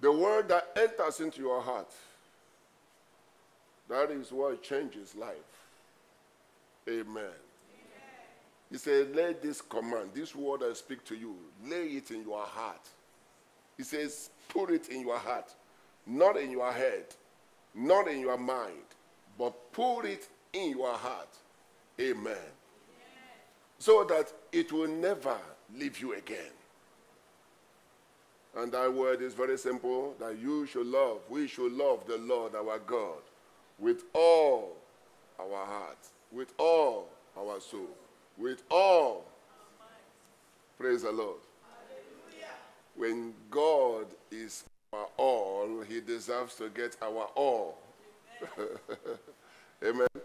The word that enters into your heart, that is what changes life. Amen. Amen. He said, lay this command, this word I speak to you, lay it in your heart. He says, put it in your heart, not in your head, not in your mind, but put it in your heart. Amen. Amen. So that it will never leave you again. And that word is very simple, that you should love, we should love the Lord our God with all our heart, with all our soul, with all. Praise the Lord. Hallelujah. When God is our all, he deserves to get our all. Amen. Amen. Yes.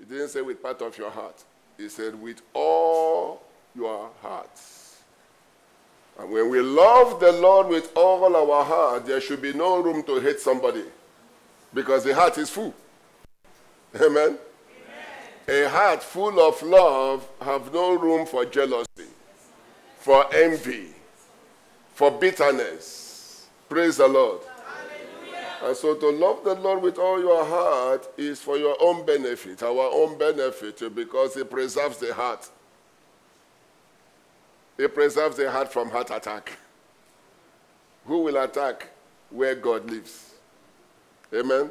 He didn't say with part of your heart. He said with all your hearts. And when we love the Lord with all our heart, there should be no room to hate somebody, because the heart is full. Amen? Amen. A heart full of love have no room for jealousy, for envy, for bitterness. Praise the Lord. Hallelujah. And so to love the Lord with all your heart is for your own benefit, our own benefit, because it preserves the heart. It preserves the heart from heart attack. Who will attack where God lives? Amen? Amen.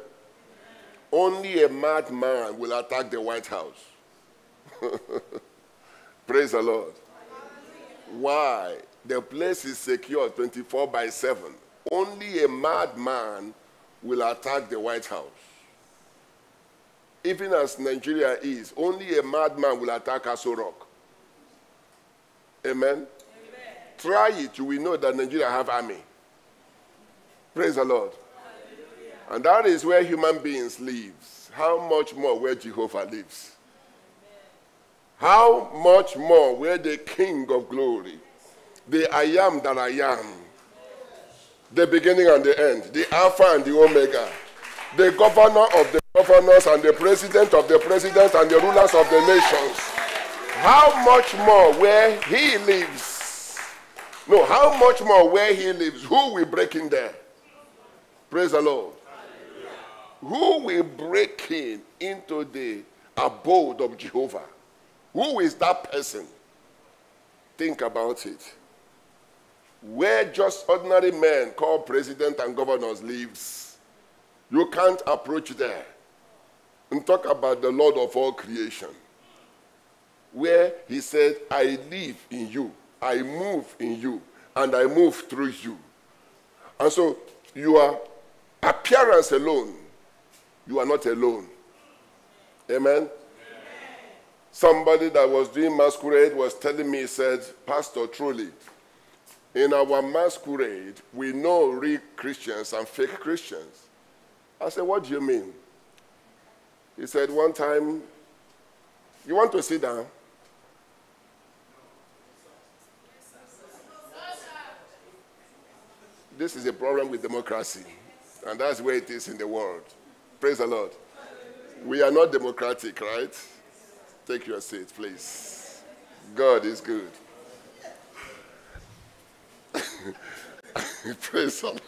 Only a madman will attack the White House. Praise the Lord. Amen. Why? The place is secure 24/7. Only a madman will attack the White House. Even as Nigeria is, only a madman will attack Aso Rock. Amen. Amen. Try it, you will know that Nigeria have army. Praise the Lord. Hallelujah. And that is where human beings lives. How much more where Jehovah lives? Amen. How much more where the King of glory, the I am that I am, Amen. The beginning and the end, the Alpha and the Omega, the governor of the governors and the president of the presidents and the rulers of the nations. How much more where he lives? No, how much more where he lives? Who will break in there? Praise the Lord. Hallelujah. Who will break in into the abode of Jehovah? Who is that person? Think about it. Where just ordinary men called president and governors lives, you can't approach there. And talk about the Lord of all creation. Where he said, I live in you, I move in you, and I move through you. And so your appearance alone, you are not alone. Amen? Amen. Somebody that was doing masquerade was telling me, he said, Pastor, truly, in our masquerade, we know real Christians and fake Christians. I said, what do you mean? He said, one time, you want to sit down? This is a problem with democracy, and that's where it is in the world. Praise the Lord. We are not democratic, right? Take your seat, please. God is good. Praise the Lord.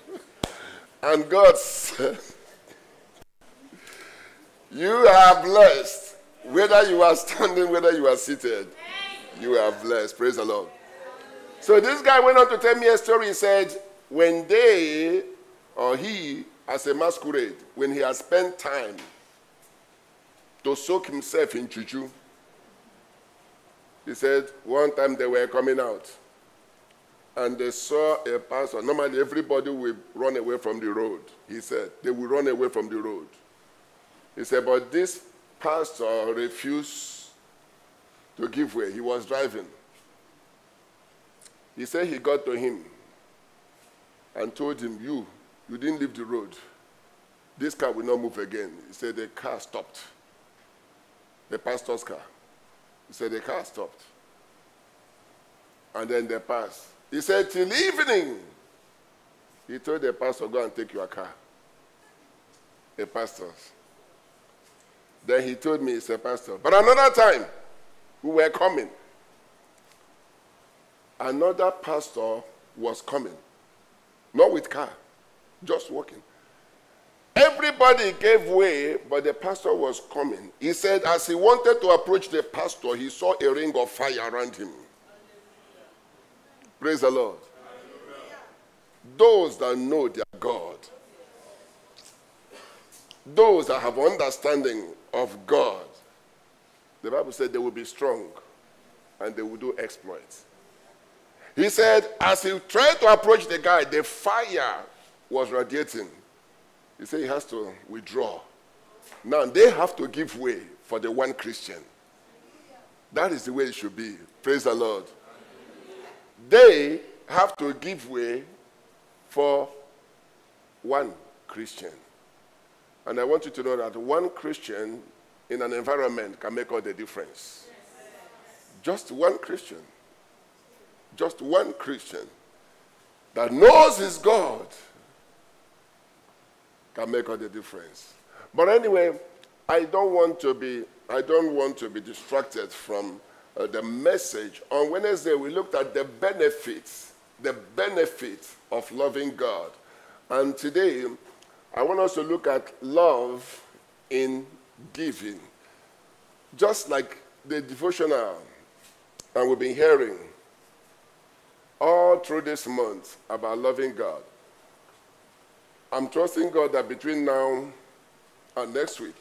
And God said, you are blessed. Whether you are standing, whether you are seated, you are blessed. Praise the Lord. So this guy went on to tell me a story. He said, when they, or he, as a masquerade, when he has spent time to soak himself in juju, he said, one time they were coming out, and they saw a pastor. Normally, everybody will run away from the road. He said, they will run away from the road. He said, but this pastor refused to give way. He was driving. He said he got to him and told him, you didn't leave the road. This car will not move again. He said the car stopped. The pastor's car. He said the car stopped. And then they passed. He said, till evening. He told the pastor, go and take your car. The pastor's. Then he told me, he said, Pastor, but another time, we were coming. Another pastor was coming. Not with car, just walking. Everybody gave way, but the pastor was coming. He said as he wanted to approach the pastor, he saw a ring of fire around him. Praise the Lord. Those that know their God, those that have understanding of God, the Bible said they will be strong and they will do exploits. He said as he tried to approach the guy, the fire was radiating. He said he has to withdraw. Now they have to give way for the one Christian. That is the way it should be. Praise the Lord. They have to give way for one Christian. And I want you to know that one Christian in an environment can make all the difference. Just one Christian. Just one Christian that knows his God can make all the difference. But anyway, I don't want to be distracted from the message. On Wednesday, we looked at the benefits of loving God. And today, I want us to look at love in giving. Just like the devotional that we've been hearing all through this month about loving God. I'm trusting God that between now and next week,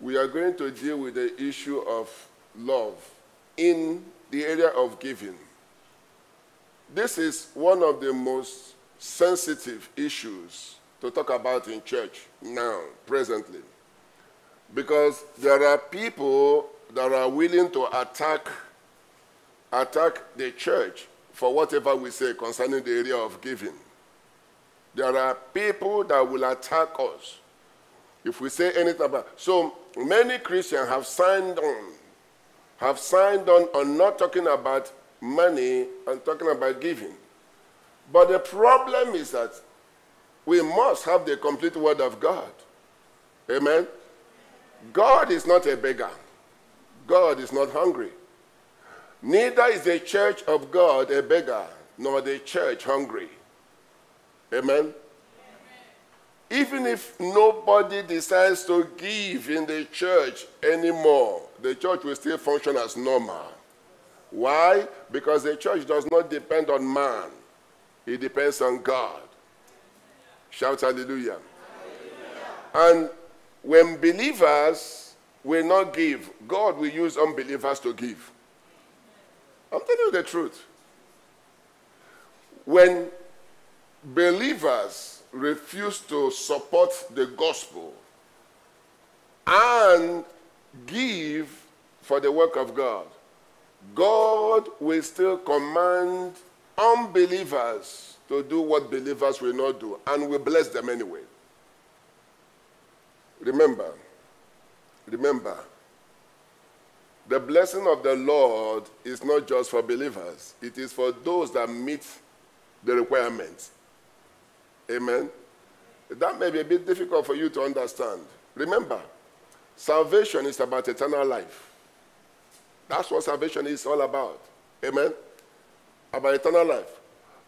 we are going to deal with the issue of love in the area of giving. This is one of the most sensitive issues to talk about in church now, presently, because there are people that are willing to attack the church for whatever we say concerning the area of giving. There are people that will attack us if we say anything about. So many Christians have signed on not talking about money and talking about giving. But the problem is that we must have the complete word of God. Amen? God is not a beggar. God is not hungry. Neither is the church of God a beggar, nor the church hungry. Amen? Amen? Even if nobody decides to give in the church anymore, the church will still function as normal. Why? Because the church does not depend on man. It depends on God. Shout hallelujah. Hallelujah. And when believers will not give, God will use unbelievers to give. I'm telling you the truth. When believers refuse to support the gospel and give for the work of God, God will still command unbelievers to do what believers will not do and will bless them anyway. Remember, the blessing of the Lord is not just for believers. It is for those that meet the requirements. Amen? That may be a bit difficult for you to understand. Remember, salvation is about eternal life. That's what salvation is all about. Amen? About eternal life.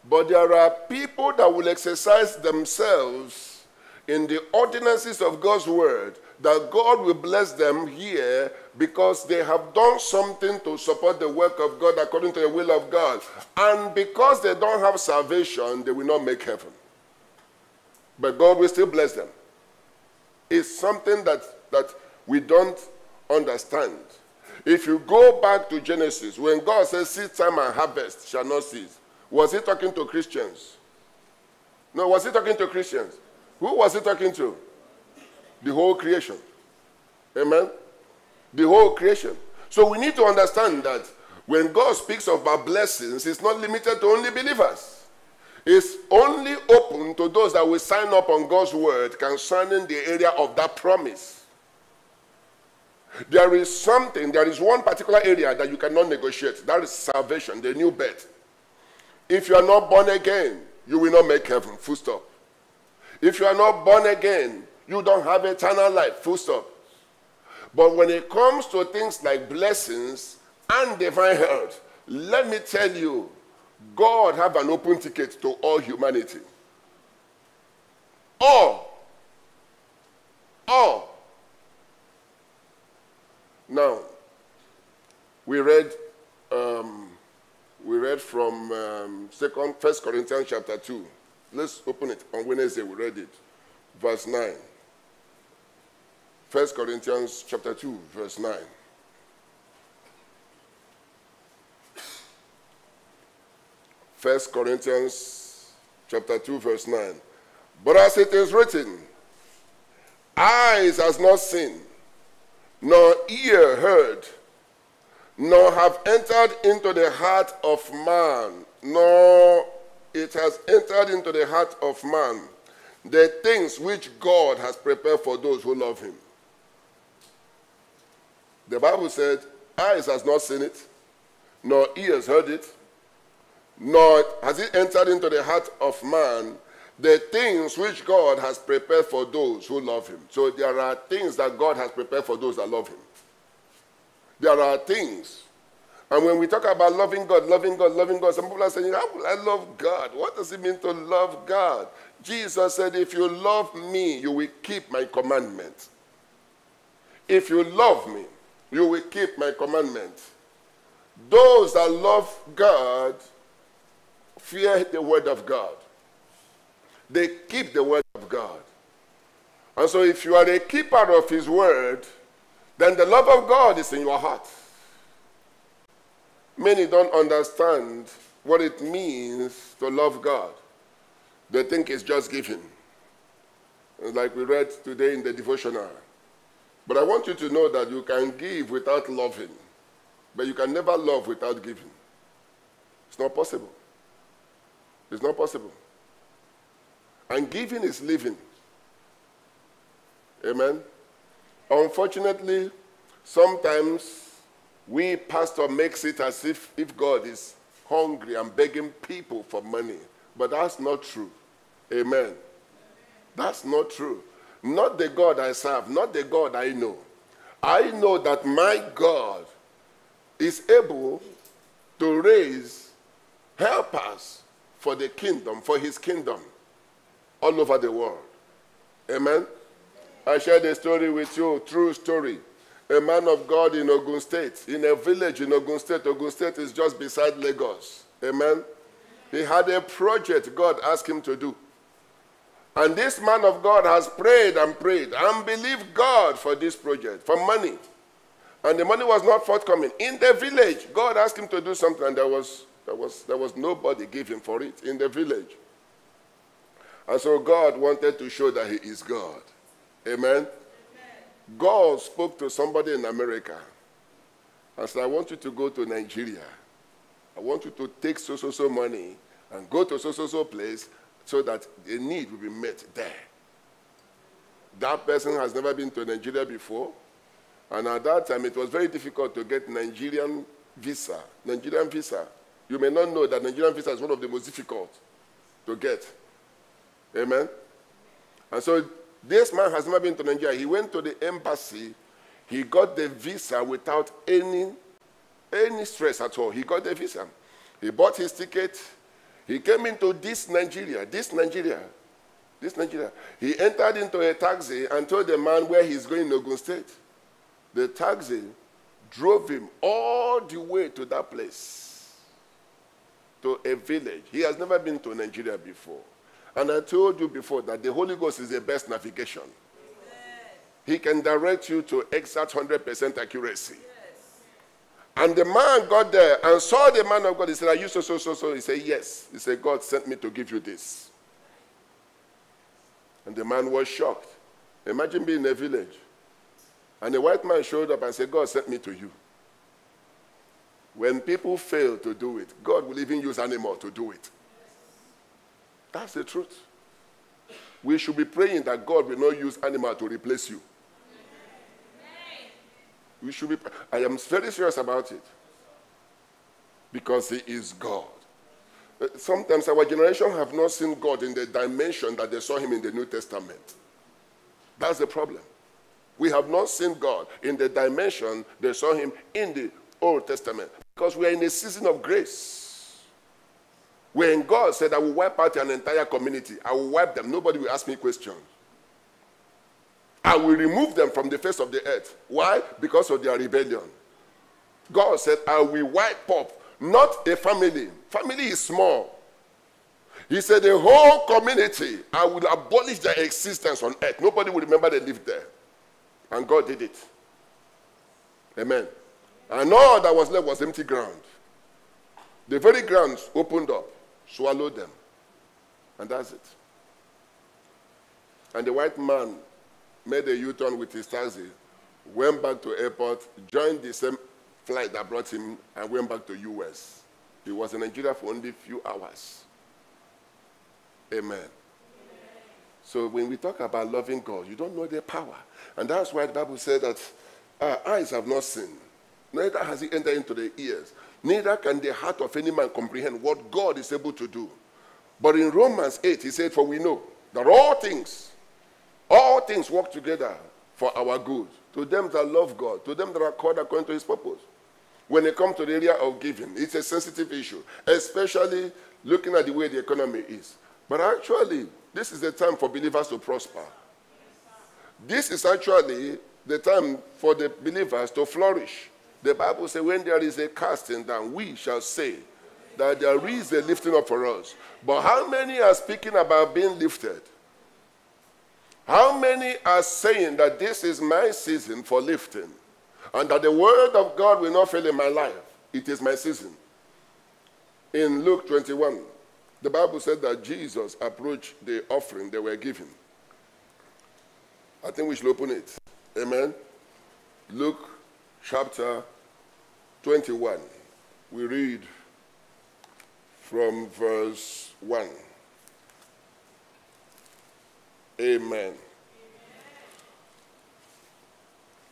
But there are people that will exercise themselves in the ordinances of God's word, that God will bless them here because they have done something to support the work of God according to the will of God. And because they don't have salvation, they will not make heaven. But God will still bless them. It's something that we don't understand. If you go back to Genesis, when God says, "Seed time and harvest shall not cease," was he talking to Christians? No, was he talking to Christians? Who was he talking to? The whole creation. Amen? The whole creation. So we need to understand that when God speaks about blessings, it's not limited to only believers. It's only open to those that will sign up on God's word concerning the area of that promise. There is one particular area that you cannot negotiate. That is salvation, the new birth. If you are not born again, you will not make heaven. Full stop. If you are not born again, you don't have eternal life. Full stop. But when it comes to things like blessings and divine health, let me tell you, God have an open ticket to all humanity. All. Now, we read from 1 Corinthians chapter 2. Let's open it. On Wednesday we read it. Verse 9. 1 Corinthians chapter 2, verse 9. First Corinthians chapter 2, verse 9. But as it is written, eyes has not seen, nor ear heard, nor have entered into the heart of man, nor it has entered into the heart of man, the things which God has prepared for those who love him. The Bible said, eyes has not seen it, nor ears heard it, nor has it entered into the heart of man the things which God has prepared for those who love him. So there are things that God has prepared for those that love him. There are things. And when we talk about loving God, some people are saying, how will I love God? What does it mean to love God? Jesus said, if you love me, you will keep my commandment. If you love me, you will keep my commandment. Those that love God fear the word of God. They keep the word of God. And so if you are a keeper of his word, then the love of God is in your heart. Many don't understand what it means to love God. They think it's just giving. Like we read today in the devotional. But I want you to know that you can give without loving. But you can never love without giving. It's not possible. It's not possible. And giving is living. Amen. Unfortunately, sometimes we pastor makes it as if God is hungry and begging people for money. But that's not true. Amen. That's not true. Not the God I serve, not the God I know. I know that my God is able to raise helpers for the kingdom, for his kingdom, all over the world. Amen? I shared a story with you, true story. A man of God in Ogun State, in a village in Ogun State. Ogun State is just beside Lagos. Amen? He had a project God asked him to do. And this man of God has prayed and believed God for this project, for money. And the money was not forthcoming. In the village, God asked him to do something, and there was nobody giving for it in the village. And so God wanted to show that he is God. Amen? Amen. God spoke to somebody in America and said, I want you to go to Nigeria. I want you to take so-so-so money and go to so-so-so place so that the need will be met there. That person has never been to Nigeria before. And at that time, it was very difficult to get Nigerian visa. Nigerian visa. You may not know that Nigerian visa is one of the most difficult to get. Amen? And so this man has never been to Nigeria. He went to the embassy. He got the visa without any stress at all. He got the visa. He bought his ticket. He came into this Nigeria. He entered into a taxi and told the man where he's going in Ogun State. The taxi drove him all the way to that place, to a village. He has never been to Nigeria before. And I told you before that the Holy Ghost is the best navigation. Amen. He can direct you to exact 100% accuracy. Yes. And the man got there and saw the man of God. He said, are you so? He said, yes. He said, God sent me to give you this. And the man was shocked. Imagine being in a village. And a white man showed up and said, God sent me to you. When people fail to do it, God will even use animals to do it. That's the truth. We should be praying that God will not use animals to replace you. We should be. I am very serious about it. Because he is God. Sometimes our generation have not seen God in the dimension that they saw him in the New Testament. That's the problem. We have not seen God in the dimension they saw him in the Old Testament, because we are in a season of grace. When God said, I will wipe out an entire community, I will wipe them. Nobody will ask me questions. I will remove them from the face of the earth. Why? Because of their rebellion. God said, I will wipe up, not a family. Family is small. He said, the whole community, I will abolish their existence on earth. Nobody will remember they lived there. And God did it. Amen. And all that was left was empty ground. The very ground opened up, swallowed them. And that's it. And the white man made a U-turn with his taxi, went back to airport, joined the same flight that brought him, and went back to U.S. He was in Nigeria for only a few hours. Amen. Amen. So when we talk about loving God, you don't know their power. And that's why the Bible said that our eyes have not seen, neither has it entered into the ears, neither can the heart of any man comprehend what God is able to do. But in Romans 8, he said, for we know that all things work together for our good, to them that love God, to them that are called according to his purpose. When it comes to the area of giving, it's a sensitive issue, especially looking at the way the economy is. But actually, this is the time for believers to prosper. This is actually the time for the believers to flourish. The Bible says, when there is a casting down, we shall say that there is a lifting up for us. But how many are speaking about being lifted? How many are saying that this is my season for lifting and that the word of God will not fail in my life? It is my season. In Luke 21, the Bible said that Jesus approached the offering they were given. I think we should open it. Amen. Luke chapter 21. We read from verse 1. Amen. Amen.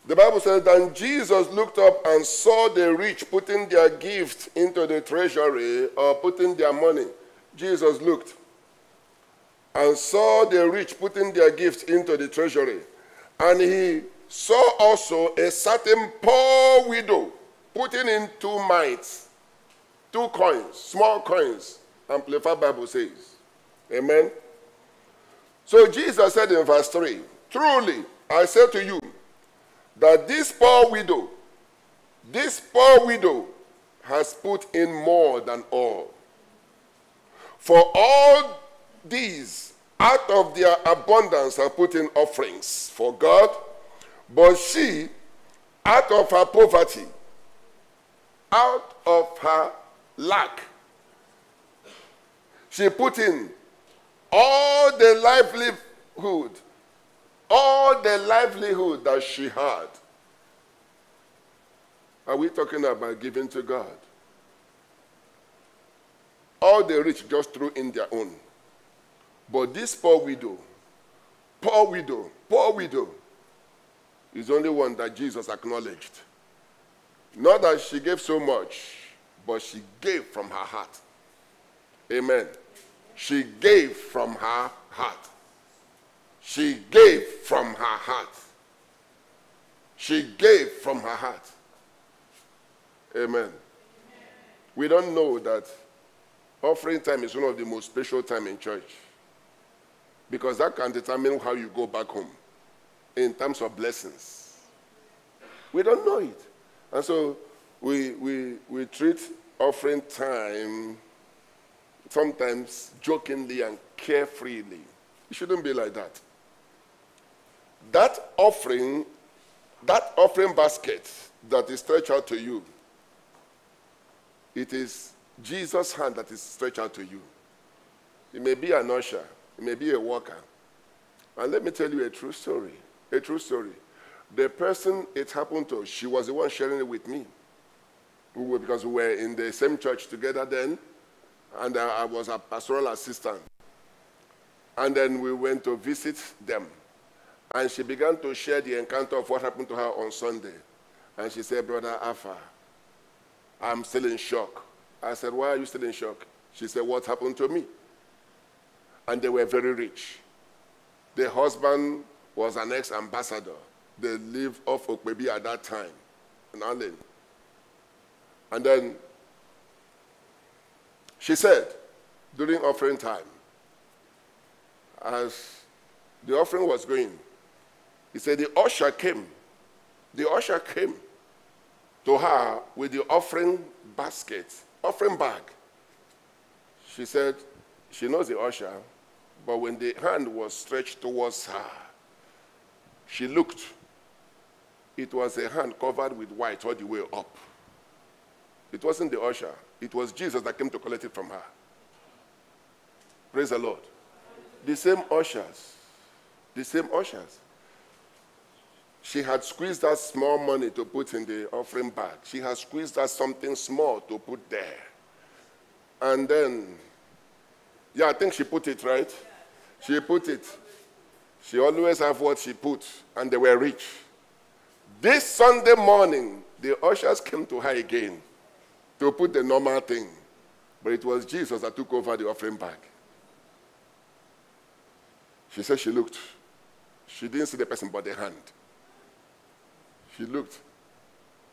The Bible says, then Jesus looked up and saw the rich putting their gift into the treasury, or putting their money. Jesus looked and saw the rich putting their gift into the treasury. And he saw also a certain poor widow putting in 2 mites, 2 coins, small coins, Amplified Bible says. Amen. So Jesus said in verse 3, truly, I say to you that this poor widow has put in more than all. For all these, out of their abundance, are put in offerings for God, but she, out of her poverty, out of her lack, she put in all the livelihood, that she had. Are we talking about giving to God? All the rich just threw in their own. But this poor widow is the only one that Jesus acknowledged. Not that she gave so much, but she gave from her heart. Amen. She gave from her heart. She gave from her heart. She gave from her heart. Amen. We don't know that offering time is one of the most special time in church, because that can determine how you go back home in terms of blessings. We don't know it. And so we treat offering time sometimes jokingly and carefreely. It shouldn't be like that. That offering basket that is stretched out to you, it is Jesus' hand that is stretched out to you. It may be an usher. It may be a worker. And let me tell you a true story. A true story. The person it happened to, she was the one sharing it with me. Because we were in the same church together then. And I was a pastoral assistant. And then we went to visit them. And she began to share the encounter of what happened to her on Sunday. And she said, Brother Alpha, I'm still in shock. I said, why are you still in shock? She said, what happened to me? And they were very rich. The husband was an ex-ambassador. They lived off Okpebi at that time, in Ireland. And then she said, during offering time. As the offering was going, he said the usher came. The usher came to her with the offering basket, offering bag. She said she knows the usher, but when the hand was stretched towards her, she looked. It was a hand covered with white all the way up. It wasn't the usher. It was Jesus that came to collect it from her. Praise the Lord. The same ushers. The same ushers. She had squeezed that small money to put in the offering bag. She had squeezed that something small to put there. And then, yeah, I think she put it, right? She put it. She always have what she put, and they were rich. This Sunday morning, the ushers came to her again to put the normal thing. But it was Jesus that took over the offering bag. She said she looked. She didn't see the person but the hand. She looked.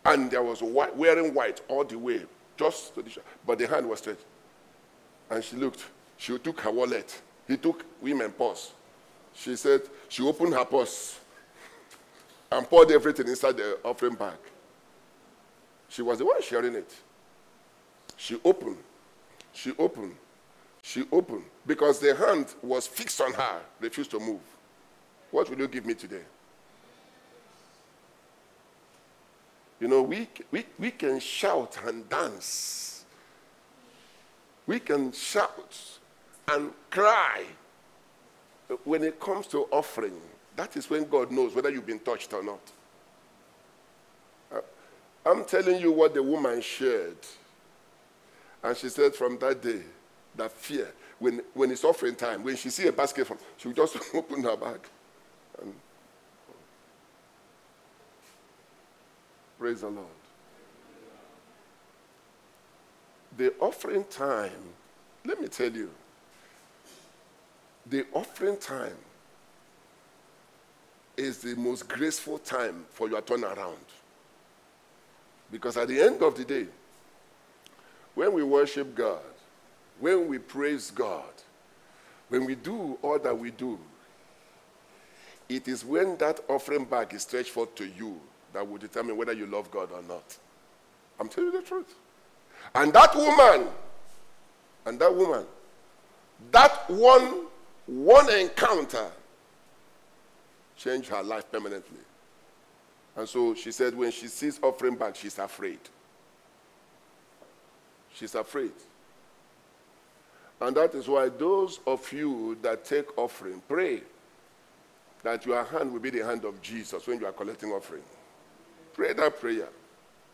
And there was white, wearing white all the way, just to the shop. But the hand was straight. And she looked. She took her wallet. He took women's purse. She said she opened her purse and poured everything inside the offering bag. She was the one sharing it. She opened. She opened. She opened, because the hand was fixed on her, refused to move. What will you give me today? You know, we can shout and dance. We can shout and cry. When it comes to offering, that is when God knows whether you've been touched or not. I'm telling you what the woman shared. And she said from that day, that fear, when it's offering time, when she see a basket, she will just open her bag. And praise the Lord. The offering time, let me tell you, the offering time is the most graceful time for your turnaround. Because at the end of the day, when we worship God, when we praise God, when we do all that we do, it is when that offering bag is stretched forth to you that will determine whether you love God or not. I'm telling you the truth. And that woman, that one encounter changed her life permanently. And so she said when she sees offering bag, she's afraid. She's afraid. And that is why those of you that take offering, pray that your hand will be the hand of Jesus when you are collecting offering. Pray that prayer,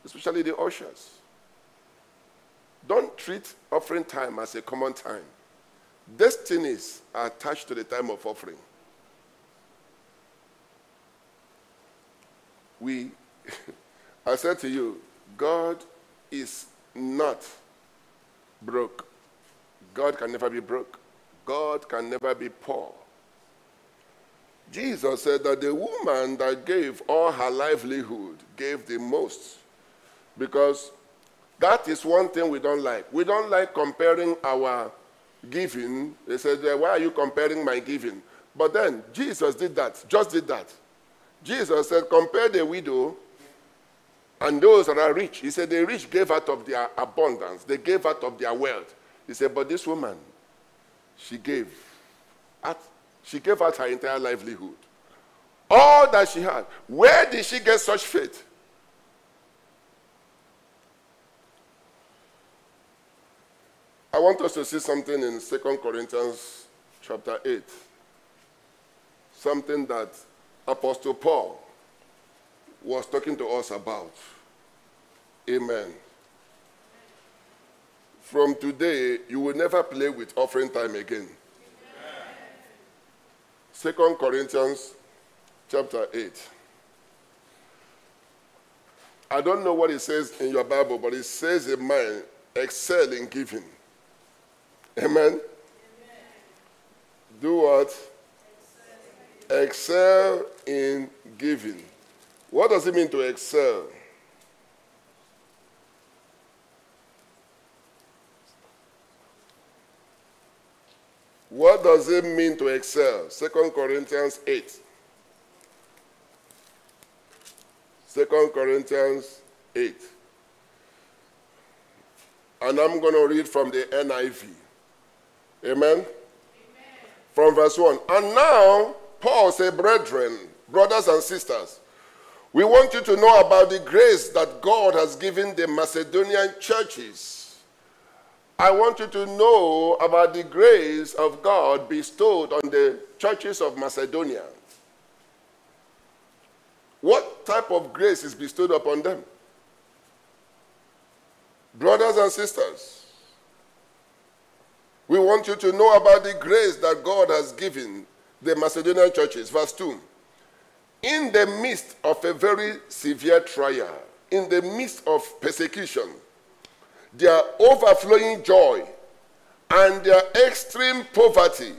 especially the ushers. Don't treat offering time as a common time. Destinies are attached to the time of offering. I said to you, God is not broke. God can never be broke. God can never be poor. Jesus said that the woman that gave all her livelihood gave the most. Because that is one thing we don't like. We don't like comparing our giving. They said, why are you comparing my giving? But then Jesus did that, just did that. Jesus said, compare the widow and those that are rich. He said, the rich gave out of their abundance. They gave out of their wealth. He said, but this woman, she gave out her entire livelihood. All that she had. Where did she get such faith? I want us to see something in 2 Corinthians chapter 8. Something that Apostle Paul was talking to us about. Amen. From today, you will never play with offering time again. Amen. 2 Corinthians chapter 8. I don't know what it says in your Bible, but it says in mine, excel in giving. Amen? Amen. Do what? Excel in giving. What does it mean to excel? What does it mean to excel? 2 Corinthians 8. 2 Corinthians 8. And I'm going to read from the NIV. Amen? Amen. From verse 1. And now, Paul said, brethren, brothers and sisters, we want you to know about the grace that God has given the Macedonian churches. I want you to know about the grace of God bestowed on the churches of Macedonia. What type of grace is bestowed upon them? Brothers and sisters, we want you to know about the grace that God has given the Macedonian churches. Verse 2. In the midst of a very severe trial, in the midst of persecution, their overflowing joy and their extreme poverty.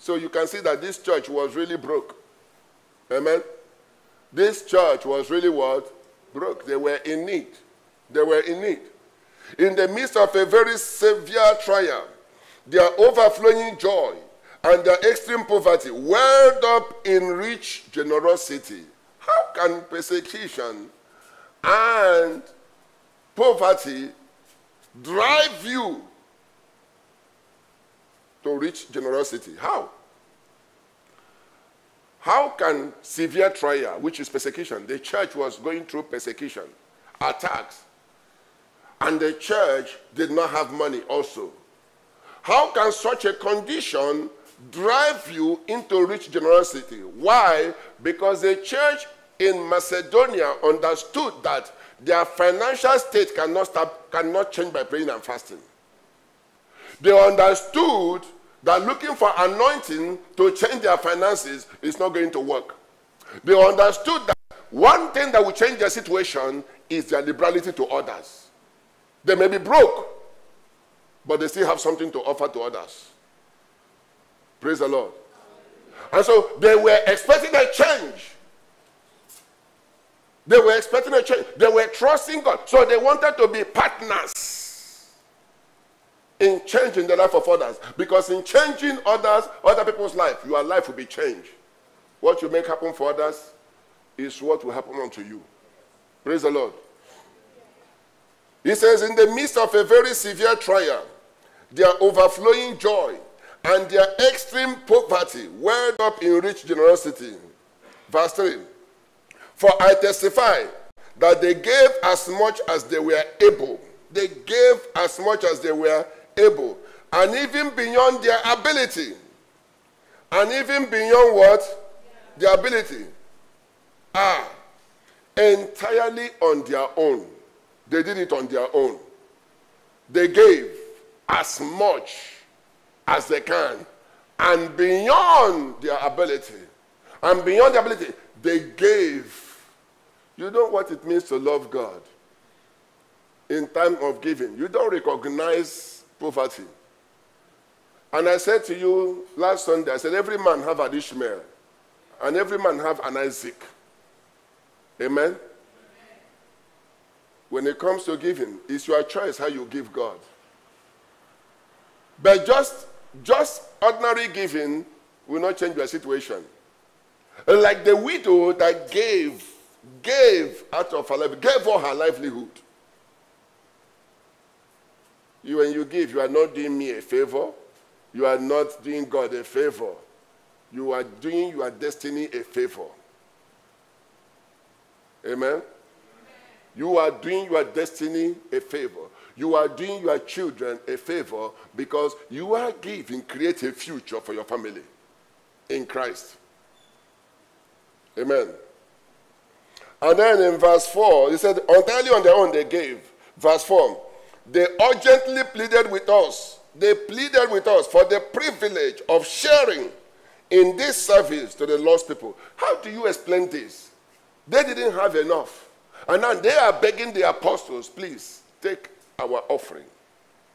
So you can see that this church was really broke. Amen? This church was really what? Broke. They were in need. They were in need. In the midst of a very severe trial, their overflowing joy and their extreme poverty welled up in rich generosity. How can persecution and poverty drive you to rich generosity? How? How can severe trial, which is persecution, the church was going through persecution, attacks, and the church did not have money also. How can such a condition drive you into rich generosity? Why? Because the church in Macedonia understood that their financial state cannot change by praying and fasting. They understood that looking for anointing to change their finances is not going to work. They understood that one thing that will change their situation is their liberality to others. They may be broke, but they still have something to offer to others. Praise the Lord. And so they were expecting a change. They were expecting a change. They were trusting God. So they wanted to be partners in changing the life of others. Because in changing others, other people's life, your life will be changed. What you make happen for others is what will happen unto you. Praise the Lord. He says, in the midst of a very severe trial, their overflowing joy and their extreme poverty welled up in rich generosity. Verse 3. For I testify that they gave as much as they were able. They gave as much as they were able. And even beyond their ability. And even beyond what? Their ability. Entirely on their own. They did it on their own. They gave as much as they can, and beyond their ability. And beyond their ability, they gave. You know what it means to love God in time of giving. You don't recognize poverty. And I said to you last Sunday, I said, every man have an Ishmael, and every man have an Isaac. Amen? When it comes to giving, it's your choice how you give God. But just ordinary giving will not change your situation. Like the widow that gave out of her life, gave all her livelihood. When you give, you are not doing me a favor. You are not doing God a favor. You are doing your destiny a favor. Amen? You are doing your destiny a favor. You are doing your children a favor because you are giving, create a future for your family in Christ. Amen. And then in verse 4, he said, entirely on their own they gave. Verse 4, they urgently pleaded with us. They pleaded with us for the privilege of sharing in this service to the lost people. How do you explain this? They didn't have enough. And now they are begging the apostles, please, take our offering.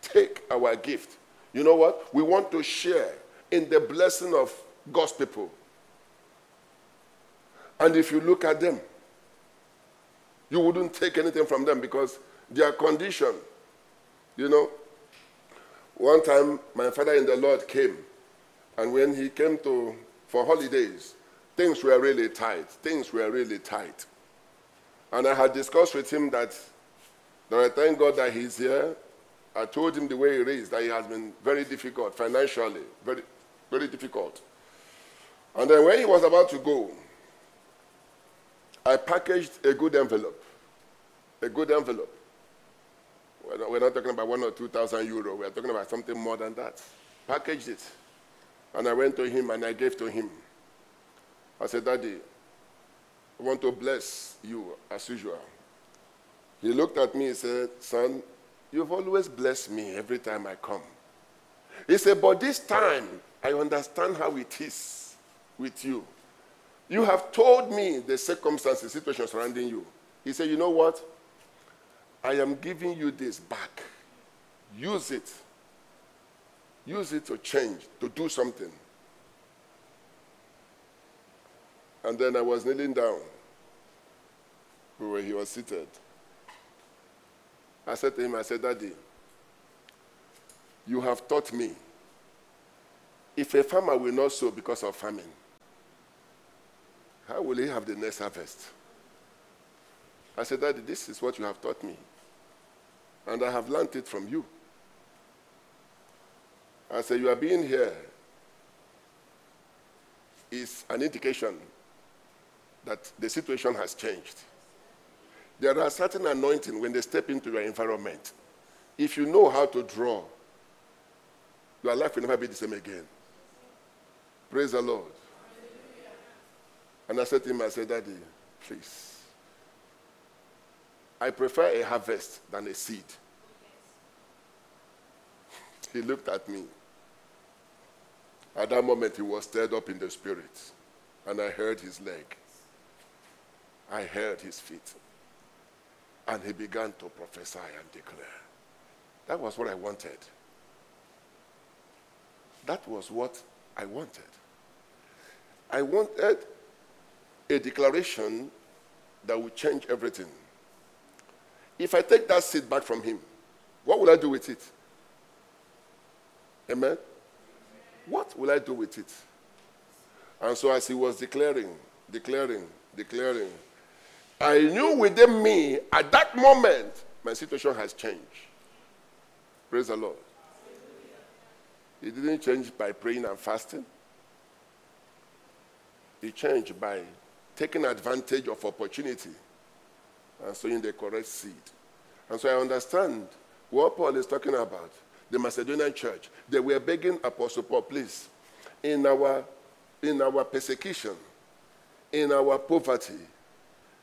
Take our gift. You know what? We want to share in the blessing of God's people. And if you look at them, you wouldn't take anything from them because their condition, you know. One time, my father in the Lord came And when he came for holidays, things were really tight. Things were really tight. And I had discussed with him that I thank God that he's here. I told him the way it is, that it has been very difficult financially, very, very difficult. And then when he was about to go, I packaged a good envelope. We're not talking about 1,000 or 2,000 euros. We're talking about something more than that. Packaged it. And I went to him and I gave to him. I said, Daddy, I want to bless you as usual. He looked at me and said, Son, you've always blessed me every time I come. He said, but this time, I understand how it is with you. You have told me the circumstances, situation surrounding you. He said, you know what? I am giving you this back. Use it. Use it to change, to do something. And then I was kneeling down where he was seated. I said to him, I said, Daddy, you have taught me if a farmer will not sow because of famine, how will he have the next harvest? I said, Daddy, this is what you have taught me, and I have learned it from you. I said, you are being here is an indication that the situation has changed. There are certain anointing when they step into your environment. If you know how to draw, your life will never be the same again. Praise the Lord. And I said to him, I said, Daddy, please. I prefer a harvest than a seed. He looked at me. At that moment, he was stirred up in the spirit. And I heard his leg. I heard his feet. And he began to prophesy and declare. That was what I wanted. That was what I wanted. I wanted a declaration that would change everything. If I take that seed back from him, what will I do with it? Amen? What will I do with it? And so as he was declaring, I knew within me at that moment, my situation has changed. Praise the Lord. It didn't change by praying and fasting. It changed by taking advantage of opportunity and sowing the correct seed. And so I understand what Paul is talking about. The Macedonian church, they were begging Apostle Paul, please, in our persecution, in our poverty,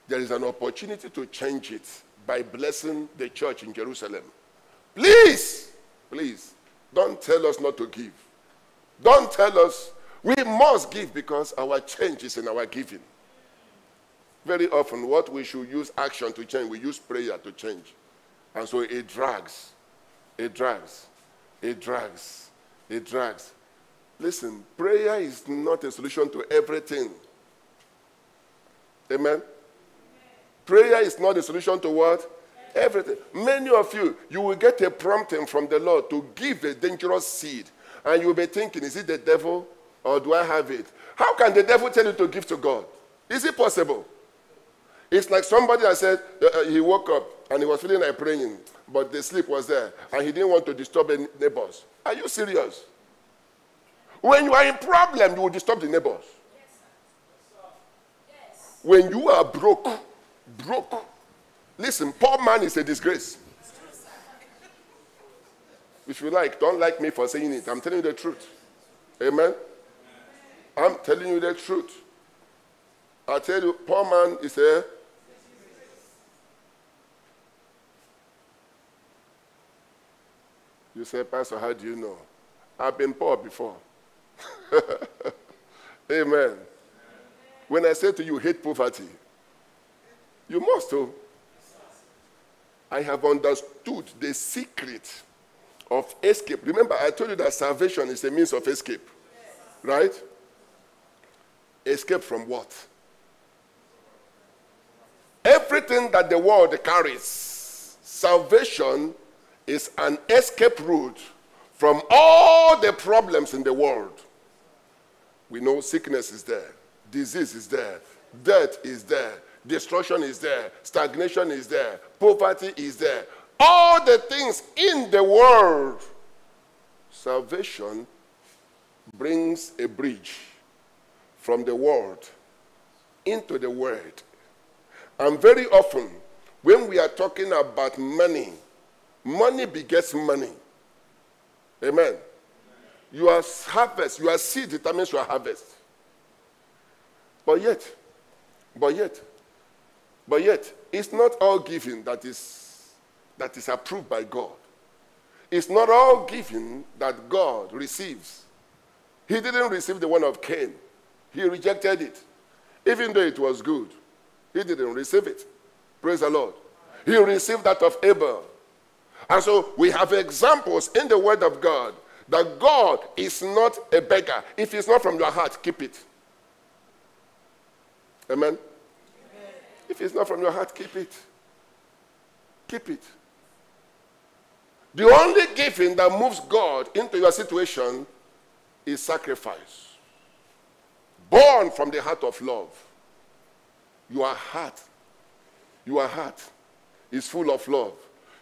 there is an opportunity to change it by blessing the church in Jerusalem. Please, please, don't tell us not to give. Don't tell us we must give because our change is in our giving. Very often what we should use action to change, we use prayer to change. And so it drags, it drags, it drags, it drags. Listen, prayer is not a solution to everything. Amen? Prayer is not the solution to what? Everything. Many of you, you will get a prompting from the Lord to give a dangerous seed. And you'll be thinking, is it the devil or do I have it? How can the devil tell you to give to God? Is it possible? It's like somebody that said, he woke up and he was feeling like praying, but the sleep was there and he didn't want to disturb the neighbors. Are you serious? When you are in problem, you will disturb the neighbors. Yes, sir. Yes. When you are broke. Listen, poor man is a disgrace. If you like, don't like me for saying it. I'm telling you the truth. Amen? I'm telling you the truth. I tell you, poor man is a... You say, Pastor, how do you know? I've been poor before. Amen. When I say to you, hate poverty, you must too. I have understood the secret of escape. Remember, I told you that salvation is a means of escape. Yes. Right? Escape from what? Everything that the world carries. Salvation is an escape route from all the problems in the world. we know sickness is there, disease is there, death is there, destruction is there, stagnation is there, poverty is there. All the things in the world, salvation brings a bridge from the world into the world. And very often, when we are talking about money, money begets money. Amen. Your harvest, your seed determines your harvest. But yet, it's not all giving that is approved by God. It's not all giving that God receives. He didn't receive the one of Cain. He rejected it. Even though it was good, he didn't receive it. Praise the Lord. He received that of Abel. And so we have examples in the Word of God that God is not a beggar. If it's not from your heart, keep it. Amen? Amen. If it's not from your heart, keep it. Keep it. The only giving that moves God into your situation is sacrifice. Born from the heart of love. Your heart is full of love.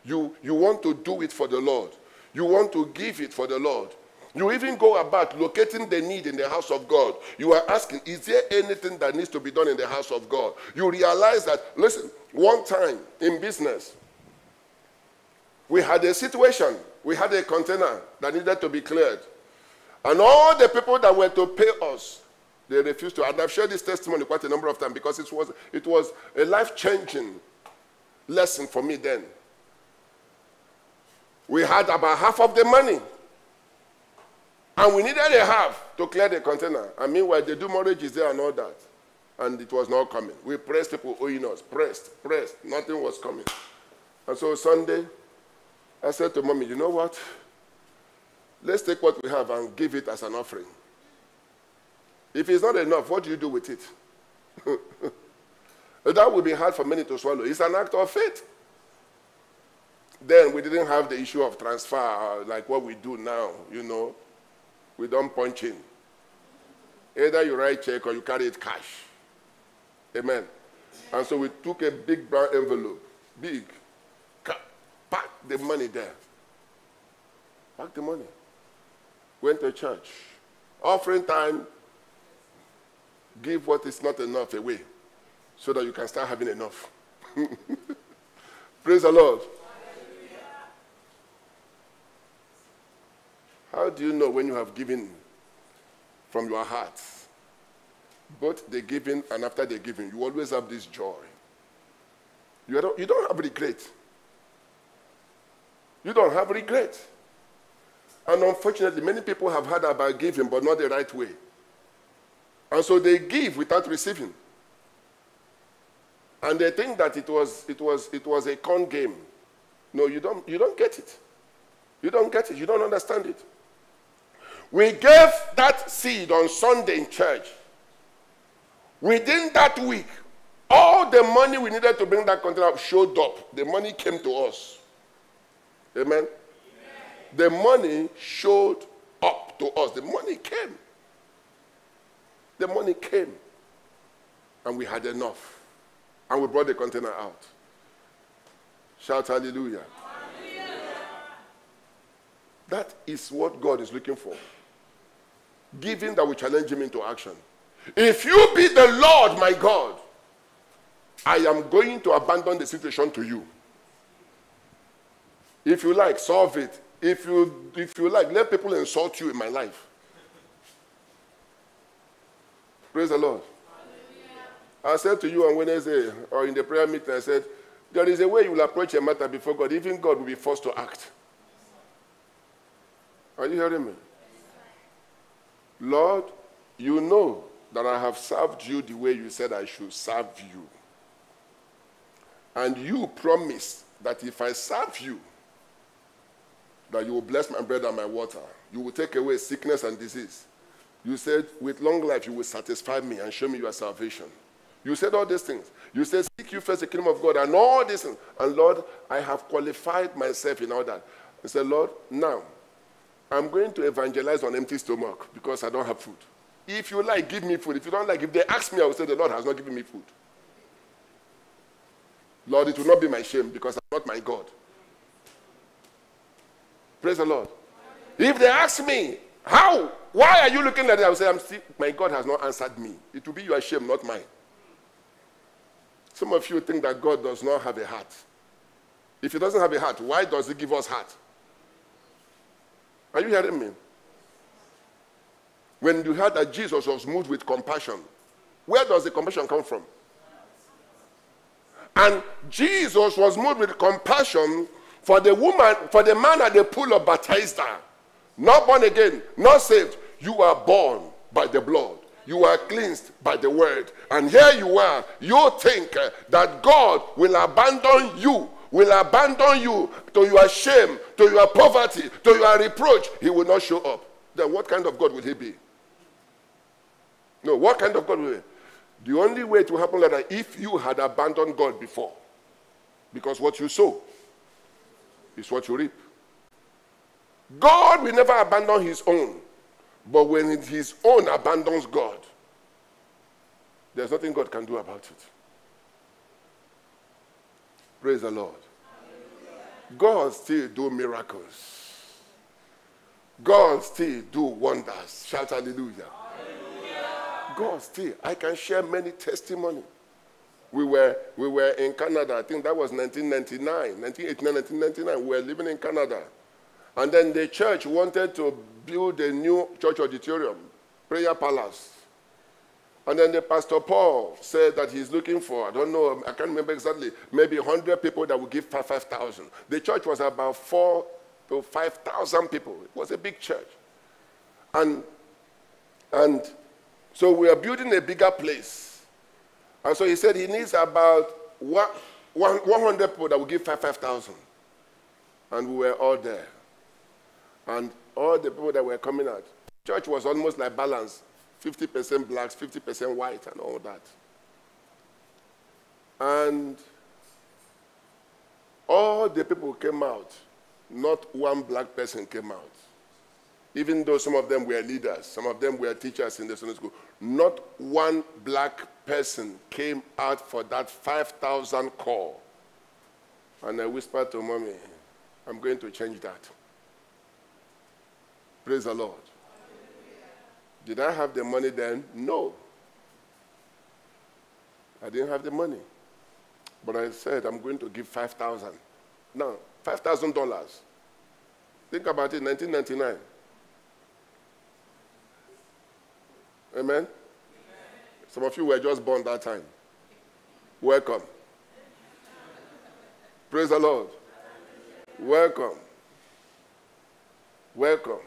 You want to do it for the Lord. You want to give it for the Lord. You even go about locating the need in the house of God. You are asking, is there anything that needs to be done in the house of God? You realize that, listen, one time in business, we had a situation. We had a container that needed to be cleared. And all the people that were to pay us, they refused to. And I've shared this testimony quite a number of times because it was a life-changing lesson for me then. We had about half of the money. And we needed a half to clear the container. And meanwhile, they do mortgages there and all that. And it was not coming. We pressed people owing us. Pressed. Nothing was coming. And so Sunday, I said to Mommy, you know what? Let's take what we have and give it as an offering. If it's not enough, what do you do with it? That would be hard for many to swallow. It's an act of faith. Then we didn't have the issue of transfer, like what we do now, you know. We don't punch in. Either you write check or you carry it cash. Amen. And so we took a big brown envelope, big, packed the money there. Packed the money. Went to church. Offering time, give what is not enough away so that you can start having enough. Praise the Lord. How do you know when you have given from your heart? Both the giving and after the giving, you always have this joy. You don't have regret. You don't have regret. And unfortunately, many people have heard about giving, but not the right way. And so they give without receiving. And they think that it was a con game. No, you don't get it. You don't get it. You don't understand it. We gave that seed on Sunday in church. Within that week, all the money we needed to bring that container showed up. The money came to us. Amen? Amen. The money showed up to us. The money came. The money came. And we had enough. And we brought the container out. Shout hallelujah. That is what God is looking for. Giving that will challenge him into action. If you be the Lord, my God, I am going to abandon the situation to you. If you like, solve it. If you like, let people insult you in my life. Praise the Lord. Hallelujah. I said to you on Wednesday, or in the prayer meeting, I said, there is a way you will approach a matter before God. Even God will be forced to act. Are you hearing me? Lord, you know that I have served you the way you said I should serve you. And you promised that if I serve you, that you will bless my bread and my water. You will take away sickness and disease. You said, with long life, you will satisfy me and show me your salvation. You said all these things. You said, seek you first the kingdom of God and all these things. And Lord, I have qualified myself in all that. I said, Lord, now, I'm going to evangelize on empty stomach because I don't have food. If you like, give me food. If you don't like, if they ask me, I will say, the Lord has not given me food. Lord, it will not be my shame because I'm not my God. Praise the Lord. If they ask me, how? Why are you looking like that? I will say, my God has not answered me. It will be your shame, not mine. Some of you think that God does not have a heart. If he doesn't have a heart, why does he give us heart? Are you hearing me? When you heard that Jesus was moved with compassion, where does the compassion come from? And Jesus was moved with compassion for the man at the pool of Bethesda. Not born again, not saved. You are born by the blood. You are cleansed by the word. And here you are. You think that God will abandon you to your shame, to your poverty, to your reproach. He will not show up. Then what kind of God will he be? No, what kind of God will he be? The only way to happen like that, if you had abandoned God before. Because what you sow is what you reap. God will never abandon his own. But when his own abandons God, there's nothing God can do about it. Praise the Lord. God still do miracles. God still do wonders. Shout hallelujah. Hallelujah. God still. I can share many testimonies. We were in Canada. I think that was 1999. 1989, 1999. We were living in Canada. And then the church wanted to build a new church auditorium, prayer palace. And then the Pastor Paul said that he's looking for, I don't know, I can't remember exactly, maybe 100 people that would give 5,000. The church was about 4,000 to 5,000 people. It was a big church. And so we are building a bigger place. And so he said he needs about 100 people that will give 5,000. And we were all there. And all the people that were coming out, church was almost like balanced, 50% blacks, 50% white, and all that. And all the people came out. Not one black person came out. Even though some of them were leaders, some of them were teachers in the Sunday school, not one black person came out for that 5,000 call. And I whispered to mommy, I'm going to change that. Praise the Lord. Hallelujah. Did I have the money then? No. I didn't have the money. But I said, I'm going to give 5,000. Now, $5,000. Think about it, 1999. Amen? Amen? Some of you were just born that time. Welcome. Praise the Lord. Welcome. Welcome.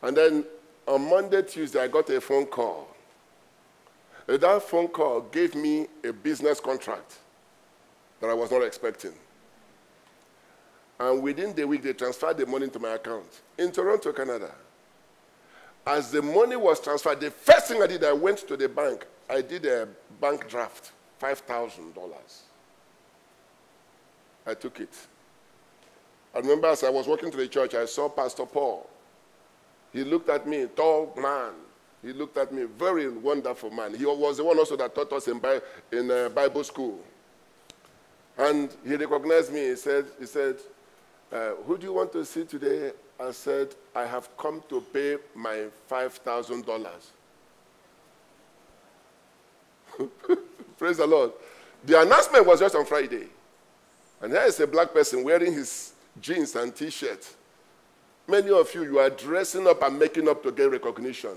And then on Monday, Tuesday, I got a phone call. That phone call gave me a business contract that I was not expecting. And within the week, they transferred the money to my account in Toronto, Canada. As the money was transferred, the first thing I did, I went to the bank. I did a bank draft, $5,000. I took it. I remember as I was walking to the church, I saw Pastor Paul. He looked at me, tall man. He looked at me, very wonderful man. He was the one also that taught us in Bible school. And he recognized me. He said, who do you want to see today? I said, I have come to pay my $5,000. Praise the Lord. The announcement was just on Friday. And here is a black person wearing his jeans and T-shirt. Many of you, you are dressing up and making up to get recognition.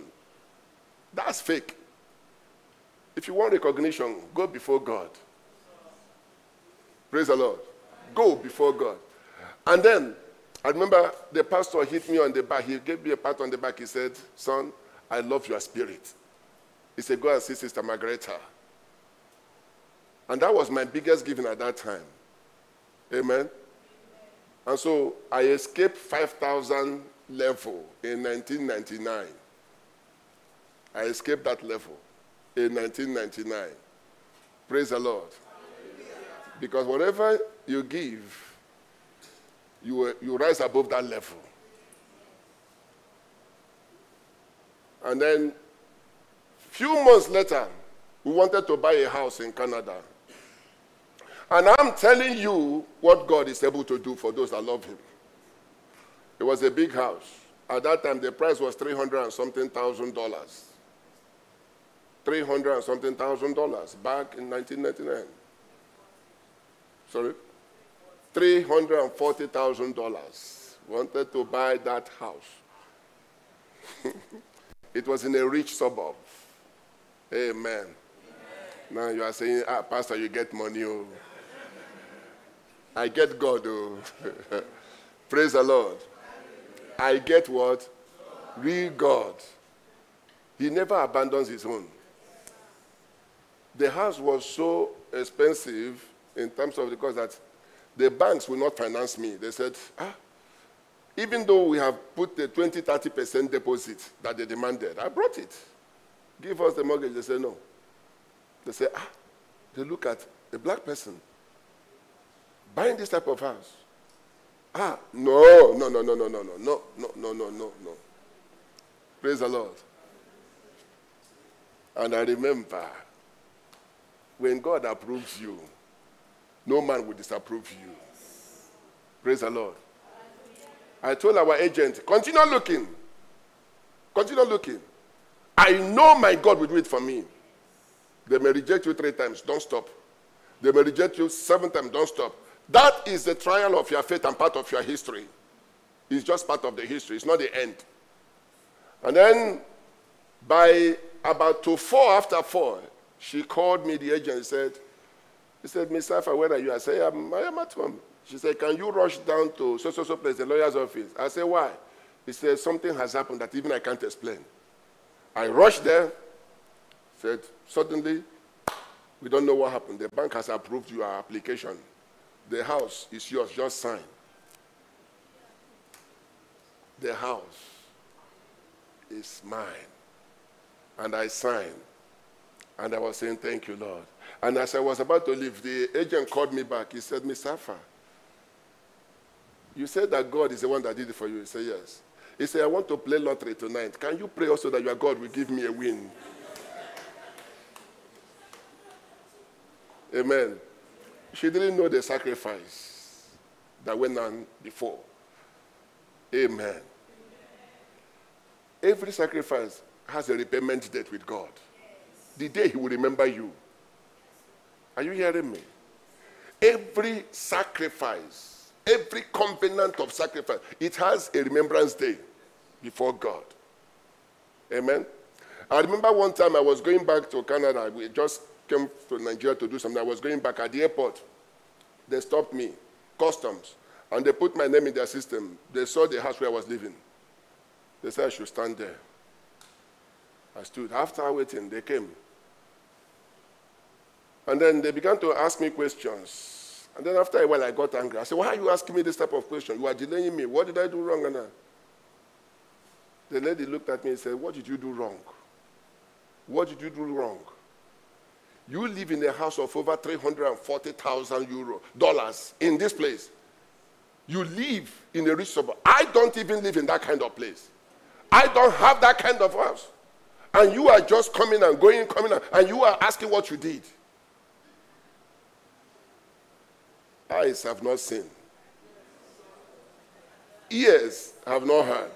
That's fake. If you want recognition, go before God. Praise the Lord. Go before God. And then, I remember the pastor hit me on the back. He gave me a pat on the back. He said, son, I love your spirit. He said, go and see Sister Margareta. And that was my biggest giving at that time. Amen. And so I escaped 5,000 level in 1999. I escaped that level in 1999. Praise the Lord. Because whatever you give, you rise above that level. And then a few months later, we wanted to buy a house in Canada. And I'm telling you what God is able to do for those that love him. It was a big house. At that time, the price was $300-something thousand. $300-something thousand back in 1999. Sorry? $340,000. Wanted to buy that house. It was in a rich suburb. Amen. Amen. Now you are saying, ah, Pastor, you get money. Oh. I get God. Oh. Praise the Lord. I get what? Real God. He never abandons his own. The house was so expensive in terms of the cost that the banks will not finance me. They said, ah, even though we have put the 20–30% deposit that they demanded, I brought it. Give us the mortgage. They said, no. They said, ah, they look at a black person buying this type of house. Ah, no. Praise the Lord. And I remember, when God approves you, no man will disapprove you. Praise the Lord. I told our agent, continue looking. Continue looking. I know my God will do it for me. They may reject you 3 times. Don't stop. They may reject you 7 times. Don't stop. That is the trial of your faith and part of your history. It's just part of the history. It's not the end. And then, by about 4:04, she called me, the agent, and said, he said, Miss Safa, where are you? I said, I am at home. She said, can you rush down to so-so-so place, the lawyer's office? I said, why? He said, something has happened that even I can't explain. I rushed there, said, suddenly, we don't know what happened. The bank has approved your application. The house is yours, just sign. The house is mine. And I signed. And I was saying, thank you, Lord. And as I was about to leave, the agent called me back. He said, Miss Safa, you said that God is the one that did it for you. He said, yes. He said, I want to play lottery tonight. Can you pray also that your God will give me a win? Amen. She didn't know the sacrifice that went on before. Amen. Every sacrifice has a repayment date with God. The day he will remember you. Are you hearing me? Every sacrifice, every covenant of sacrifice, it has a remembrance day before God. Amen? I remember one time I was going back to Canada. We just came to Nigeria to do something. I was going back at the airport. They stopped me, customs, and they put my name in their system. They saw the house where I was living. They said I should stand there. I stood. After waiting, they came. And then they began to ask me questions. And then after a while, I got angry. I said, why are you asking me this type of question? You are delaying me. What did I do wrong? And the lady looked at me and said, what did you do wrong? What did you do wrong? You live in a house of over $340,000 in this place. You live in a rich suburb. I don't even live in that kind of place. I don't have that kind of house. And you are just coming and going, coming and you are asking what you did. Eyes have not seen. Ears have not heard.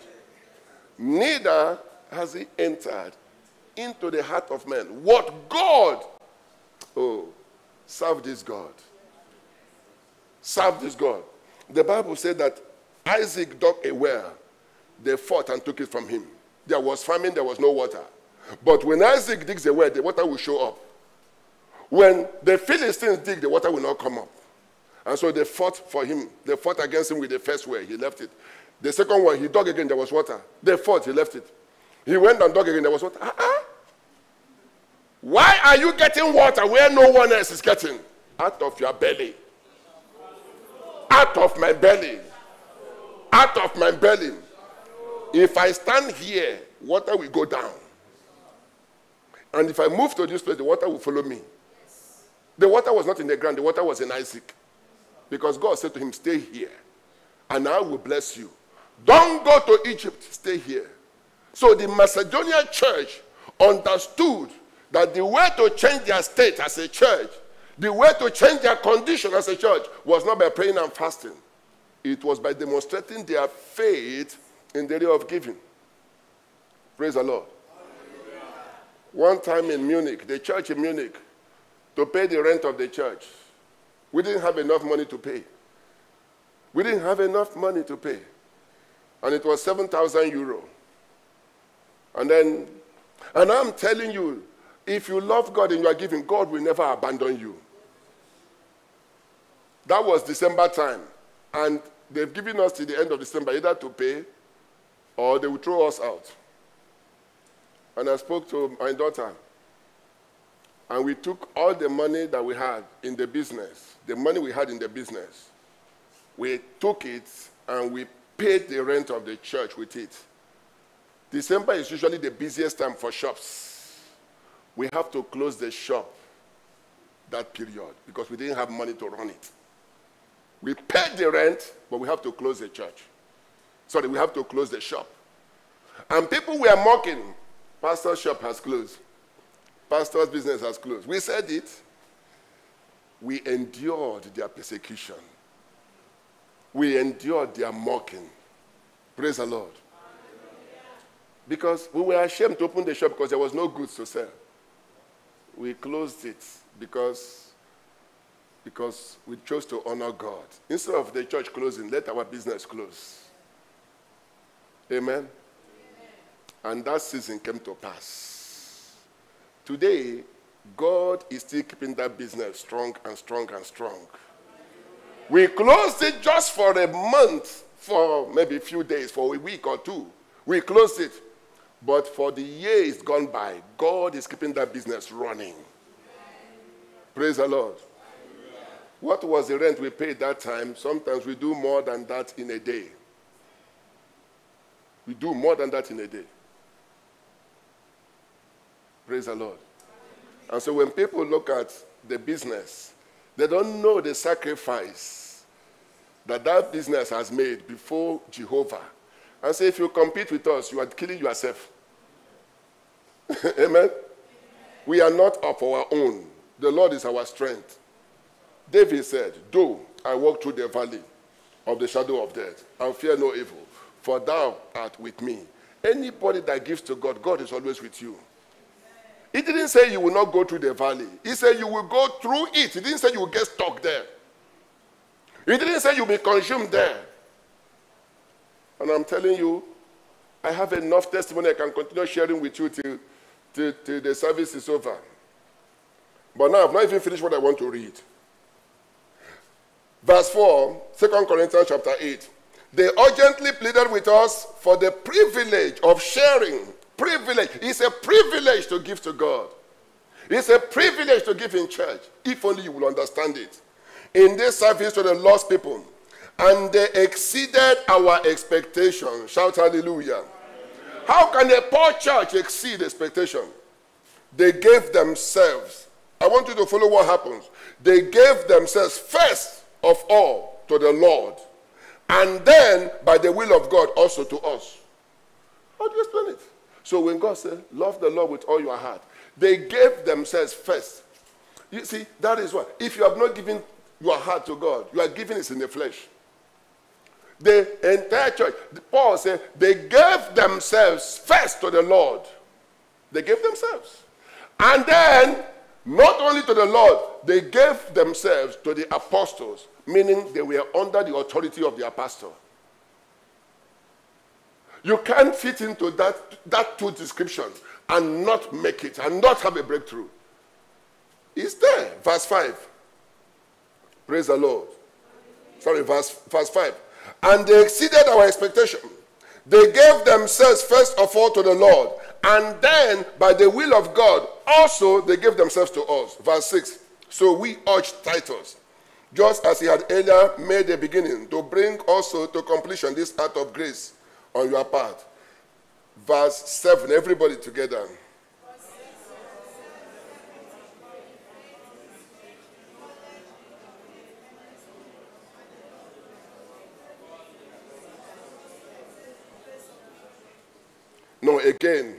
Neither has he entered into the heart of man. What God? Oh, serve this God. Serve this God. The Bible said that Isaac dug a well. They fought and took it from him. There was famine, there was no water. But when Isaac digs the well, the water will show up. When the Philistines dig, the water will not come up. And so they fought for him. They fought against him with the first well. He left it. The second one, he dug again. There was water. They fought. He left it. He went and dug again. There was water. Why are you getting water where no one else is getting? Out of your belly. Out of my belly. Out of my belly. If I stand here, water will go down. And if I move to this place, the water will follow me. The water was not in the ground. The water was in Isaac. Because God said to him, stay here, and I will bless you. Don't go to Egypt. Stay here. So the Macedonian church understood that the way to change their state as a church, the way to change their condition as a church, was not by praying and fasting. It was by demonstrating their faith in the area of giving. Praise the Lord. One time in Munich, the church in Munich, to pay the rent of the church, we didn't have enough money to pay. We didn't have enough money to pay. And it was 7,000 euro. And I'm telling you, if you love God and you are giving, God will never abandon you. That was December time. And they've given us to the end of December either to pay or they will throw us out. And I spoke to my daughter. And we took all the money that we had in the business, the money we had in the business. We took it and we paid the rent of the church with it. December is usually the busiest time for shops. We have to close the shop that period because we didn't have money to run it. We paid the rent, but we have to close the church. Sorry, we have to close the shop. And people were mocking. Pastor's shop has closed. Pastor's business has closed. We said it. We endured their persecution. We endured their mocking. Praise the Lord. Because we were ashamed to open the shop because there was no goods to sell. We closed it because we chose to honor God. Instead of the church closing, let our business close. Amen? Amen. And that season came to pass. Today, God is still keeping that business strong and strong and strong. We closed it just for a month, for maybe a few days, for a week or two. We closed it. But for the years gone by, God is keeping that business running. Amen. Praise the Lord. Amen. What was the rent we paid that time? Sometimes we do more than that in a day. We do more than that in a day. Praise the Lord. Amen. And so when people look at the business, they don't know the sacrifice that that business has made before Jehovah. And say, if you compete with us, you are killing yourself. Amen? Amen? We are not of our own. The Lord is our strength. David said, though I walk through the valley of the shadow of death, I'll fear no evil, for thou art with me. Anybody that gives to God, God is always with you. He didn't say you will not go through the valley. He said you will go through it. He didn't say you will get stuck there. He didn't say you will be consumed there. And I'm telling you, I have enough testimony I can continue sharing with you till the service is over. But now I've not even finished what I want to read. Verse 4, 2 Corinthians chapter 8. They urgently pleaded with us for the privilege of sharing. Privilege. It's a privilege to give to God. It's a privilege to give in church, if only you will understand it. In this service to the lost people, and they exceeded our expectation. Shout hallelujah. Hallelujah. How can a poor church exceed expectation? They gave themselves. I want you to follow what happens. They gave themselves first of all to the Lord, and then by the will of God also to us. How do you explain it? So when God said, love the Lord with all your heart, they gave themselves first. You see, that is what. If you have not given your heart to God, you are giving it in the flesh. The entire church, Paul said, they gave themselves first to the Lord. They gave themselves. And then, not only to the Lord, they gave themselves to the apostles, meaning they were under the authority of the apostle. You can't fit into that two descriptions and not make it, and not have a breakthrough. It's there. Verse 5. Praise the Lord. Sorry, verse 5. And they exceeded our expectation. They gave themselves first of all to the Lord, and then by the will of God also they gave themselves to us. Verse 6. So we urged Titus, just as he had earlier made a beginning, to bring also to completion this act of grace on your part. Verse 7, everybody together. No, again.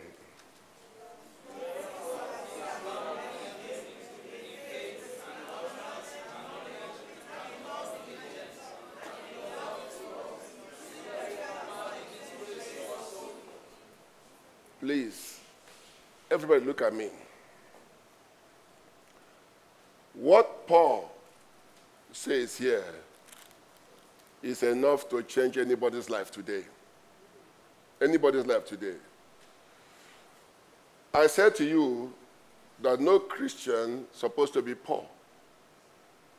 Please, everybody look at me. What Paul says here is enough to change anybody's life today. Anybody's life today. I said to you that no Christian is supposed to be poor.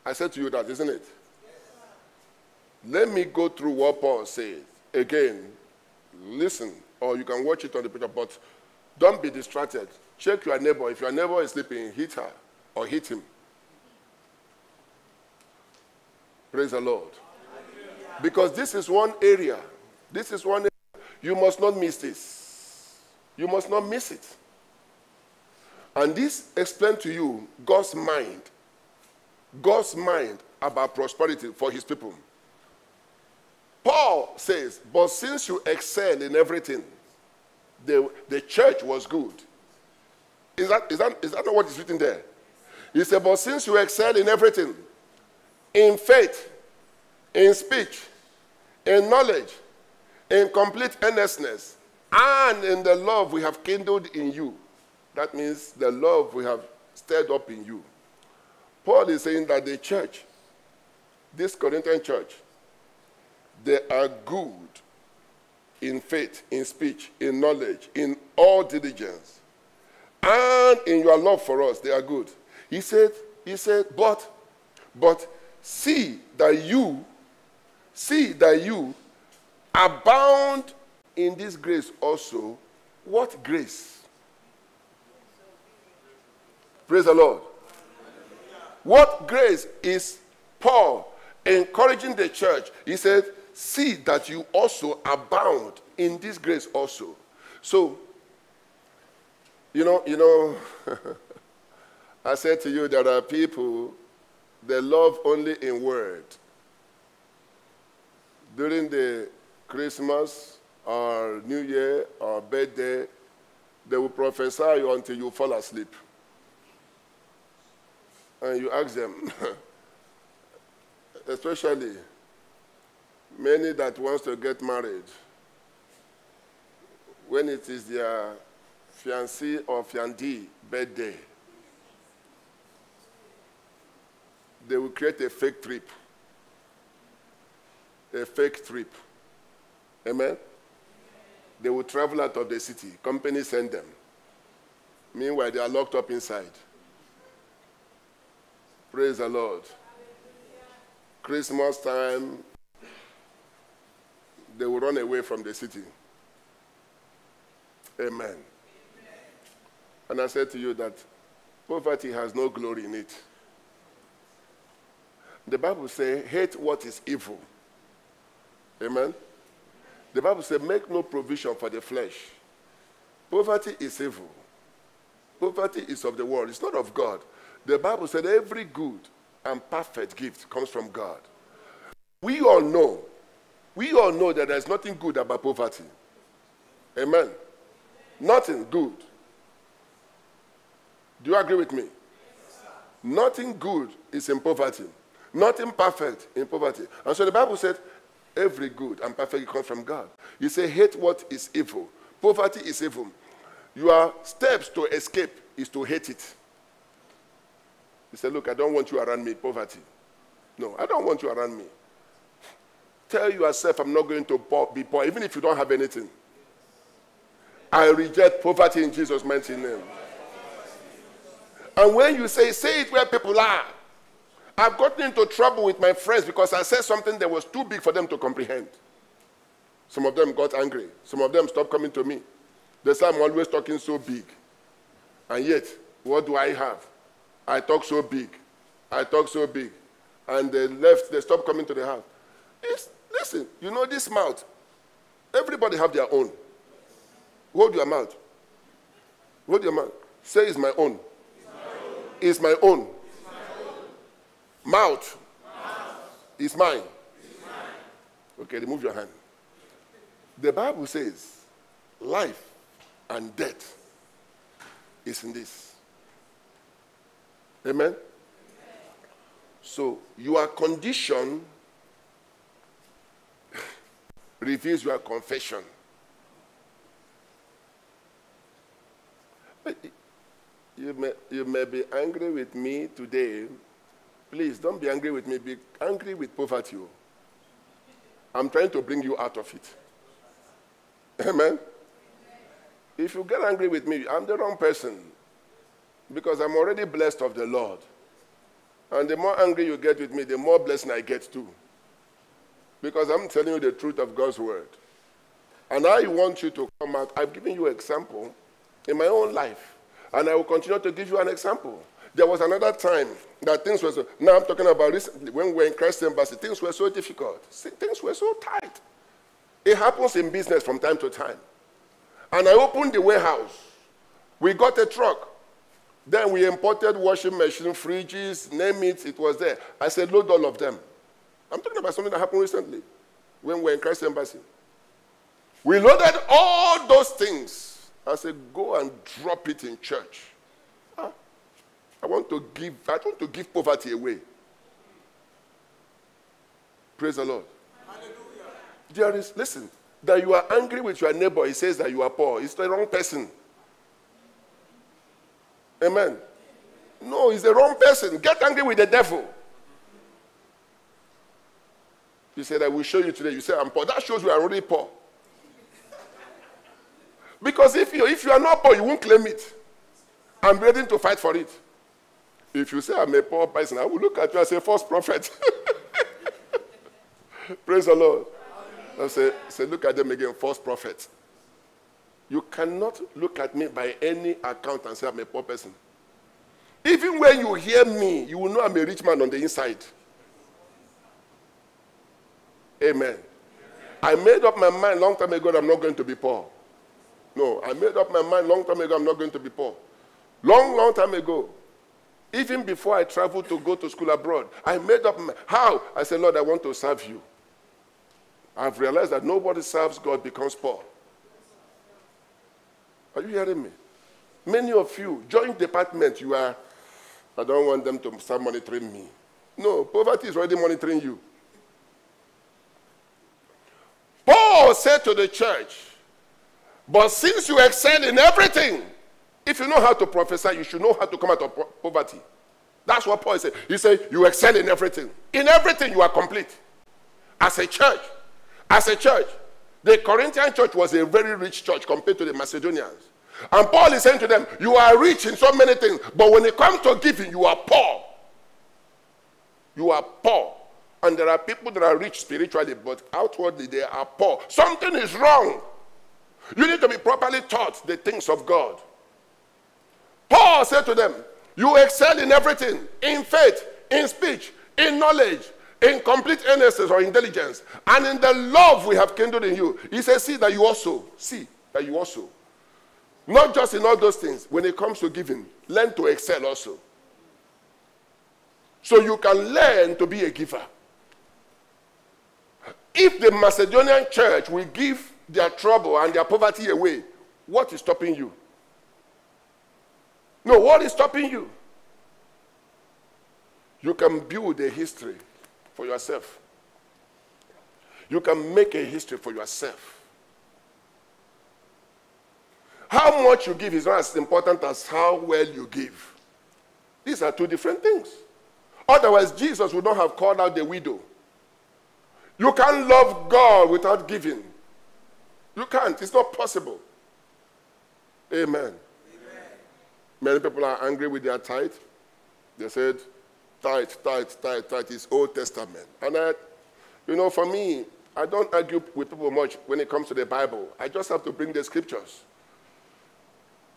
I said to you that, isn't it? Yes, let me go through what Paul says. Again, listen, or you can watch it on the picture, but don't be distracted. Check your neighbor. If your neighbor is sleeping, hit her or hit him. Praise the Lord. Because this is one area. This is one area. You must not miss this. You must not miss it. And this explains to you God's mind. God's mind about prosperity for his people. Paul says, but since you excel in everything, the church was good. Is that not what is written there? He said, but since you excel in everything, in faith, in speech, in knowledge, in complete earnestness, and in the love we have kindled in you. That means the love we have stirred up in you. Paul is saying that the church, this Corinthian church, they are good in faith, in speech, in knowledge, in all diligence. And in your love for us, they are good. He said, but see that you abound in this grace also. What grace? Praise the Lord. What grace is Paul encouraging the church? He said, see that you also abound in this grace also. So, I said to you, there are people, they love only in word. During the Christmas or New Year or birthday, they will prophesy you until you fall asleep. And you ask them, especially many that wants to get married, when it is their fiancé or fiancée birthday, they will create a fake trip. A fake trip. Amen? They will travel out of the city. Company send them. Meanwhile, they are locked up inside. Praise the Lord. Christmas time, they will run away from the city. Amen. And I said to you that poverty has no glory in it. The Bible says, hate what is evil. Amen. The Bible says, make no provision for the flesh. Poverty is evil. Poverty is of the world. It's not of God. The Bible said every good and perfect gift comes from God. We all know that there's nothing good about poverty. Amen. Nothing good. Do you agree with me? Yes, sir. Nothing good is in poverty. Nothing perfect in poverty. And so the Bible said, every good and perfect comes from God. You say, hate what is evil. Poverty is evil. Your steps to escape is to hate it. You say, look, I don't want you around me, poverty. No, I don't want you around me. Tell yourself, I'm not going to be poor, even if you don't have anything. I reject poverty in Jesus' mighty name. And when you say it where people are. I've gotten into trouble with my friends because I said something that was too big for them to comprehend. Some of them got angry. Some of them stopped coming to me. They said, I'm always talking so big. And yet, what do I have? I talk so big. I talk so big. And they left, they stopped coming to the house. Listen, you know this mouth. Everybody have their own. Hold your mouth. Hold your mouth. Say, it's my own. It's my own. Mouth. It's mine. Okay, remove your hand. The Bible says life and death is in this. Amen? So your condition reveals your confession. You may be angry with me today. Please don't be angry with me. Be angry with poverty. I'm trying to bring you out of it. Amen? If you get angry with me, I'm the wrong person, because I'm already blessed of the Lord. And the more angry you get with me, the more blessing I get too, because I'm telling you the truth of God's word. And I want you to come out. I've given you an example in my own life, and I will continue to give you an example. There was another time that things were so, now I'm talking about recently, when we were in Christ's Embassy, things were so difficult. Things were so tight. It happens in business from time to time. And I opened the warehouse. We got a truck. Then we imported washing machines, fridges, name it, it was there. I said, load all of them. I'm talking about something that happened recently when we were in Christ's Embassy. We loaded all those things. I said, go and drop it in church. I want to give poverty away. Praise the Lord. Hallelujah. Listen, that you are angry with your neighbor, he says that you are poor. It's the wrong person. Amen. No, he's the wrong person. Get angry with the devil. You said, I will show you today. You say, I'm poor. That shows you are really poor. Because if you are not poor, you won't claim it. I'm ready to fight for it. If you say, I'm a poor person, I will look at you as a false prophet. Praise the Lord. I say, look at them again, false prophets. You cannot look at me by any account and say I'm a poor person. Even when you hear me, you will know I'm a rich man on the inside. Amen. I made up my mind long time ago that I'm not going to be poor. No, I made up my mind long time ago I'm not going to be poor. Long time ago. Even before I traveled to go to school abroad, I made up my mind. How? I said, Lord, I want to serve you. I've realized that nobody serves God becomes poor. Are you hearing me? Many of you, joint department, you are, I don't want them to start monitoring me. No, poverty is already monitoring you. Paul said to the church, but since you excel in everything, if you know how to prophesy, you should know how to come out of poverty. That's what Paul said. He said, you excel in everything. In everything, you are complete. As a church, the Corinthian church was a very rich church compared to the Macedonians. And Paul is saying to them, you are rich in so many things, but when it comes to giving, you are poor. You are poor. And there are people that are rich spiritually, but outwardly they are poor. Something is wrong. You need to be properly taught the things of God. Paul said to them, you excel in everything, in faith, in speech, in knowledge, in complete earnestness or intelligence, and in the love we have kindled in you. He says, see that you also. Not just in all those things. When it comes to giving, learn to excel also. So you can learn to be a giver. If the Macedonian church will give their trouble and their poverty away, what is stopping you? No, what is stopping you? You can build a history for yourself. You can make a history for yourself. How much you give is not as important as how well you give. These are two different things. Otherwise, Jesus would not have called out the widow. You can't love God without giving. You can't. It's not possible. Amen. Many people are angry with their tithe. They said, tithe is Old Testament. And for me, I don't argue with people much when it comes to the Bible. I just have to bring the scriptures.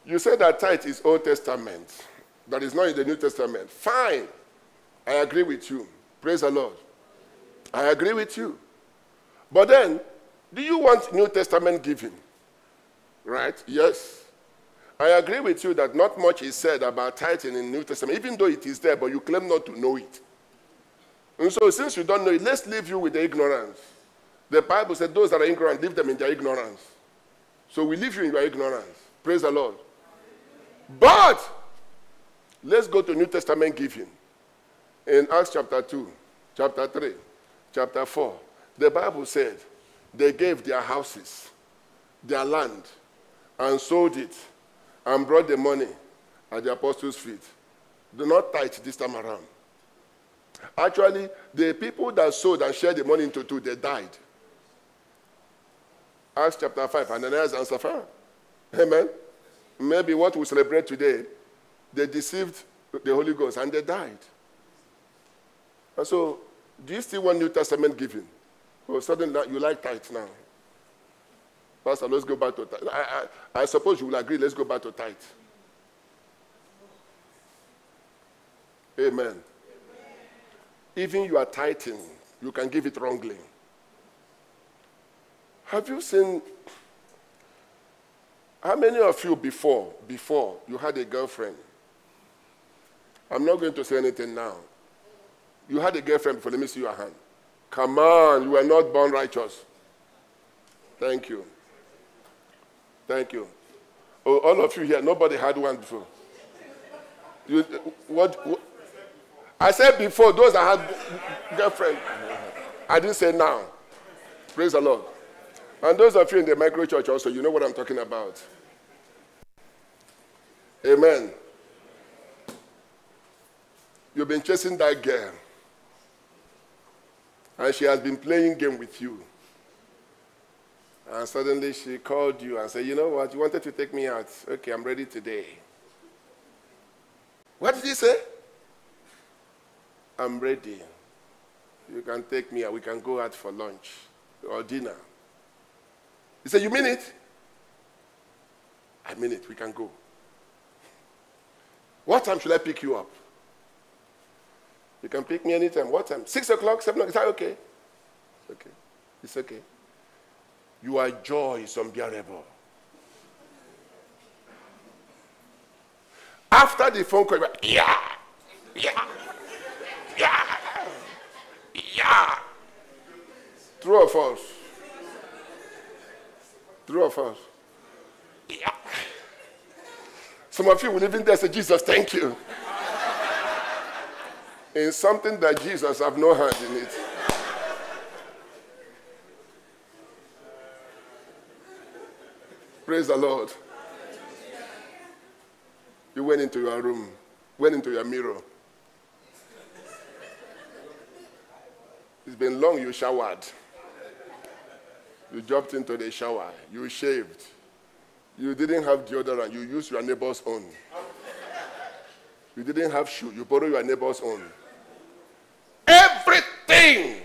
You say that tithe is Old Testament, that is not in the New Testament. Fine. I agree with you. Praise the Lord. I agree with you. But then, do you want New Testament giving? Right? Yes. I agree with you that not much is said about tithing in the New Testament, even though it is there, but you claim not to know it. And so since you don't know it, let's leave you with the ignorance. The Bible said those that are ignorant, leave them in their ignorance. So we leave you in your ignorance. Praise the Lord. But let's go to New Testament giving. In Acts chapter 2, chapter 3, chapter 4, the Bible said they gave their houses, their land, and sold it, and brought the money at the apostles' feet. Do not tithe this time around. Actually, the people that sold and shared the money into two, they died. Acts chapter 5, Ananias and Sapphira. Amen. Maybe what we celebrate today, they deceived the Holy Ghost and they died. And so, do you still want New Testament giving? Oh, suddenly you like tithe now. Pastor, let's go back to tithe. I suppose you will agree, let's go back to tithe. Amen. Amen. Even you are tithing, you can give it wrongly. Have you seen, how many of you before you had a girlfriend? I'm not going to say anything now. You had a girlfriend before, let me see your hand. Come on, you were not born righteous. Thank you. Thank you. Oh, all of you here, nobody had one before. You, what? I said before, those that had girlfriend. I didn't say now. Praise the Lord. And those of you in the micro church also, you know what I'm talking about. Amen. You've been chasing that girl. And she has been playing game with you. And suddenly she called you and said, you know what, you wanted to take me out. Okay, I'm ready today. What did you say? I'm ready. You can take me out. We can go out for lunch or dinner. He said, you mean it? I mean it. We can go. What time should I pick you up? You can pick me anytime. What time? 6 o'clock, 7 o'clock. Is that okay? It's okay. It's okay. Your joy is unbearable. After the phone call, you went, yeah, yeah. Yeah. Yeah. True or false? True or false? Yeah. Some of you will even there say, Jesus, thank you. In something that Jesus have no hand in it. Praise the Lord. You went into your room, went into your mirror. It's been long you showered. You jumped into the shower. You shaved. You didn't have deodorant. You used your neighbor's own. You didn't have shoe. You borrowed your neighbor's own. Everything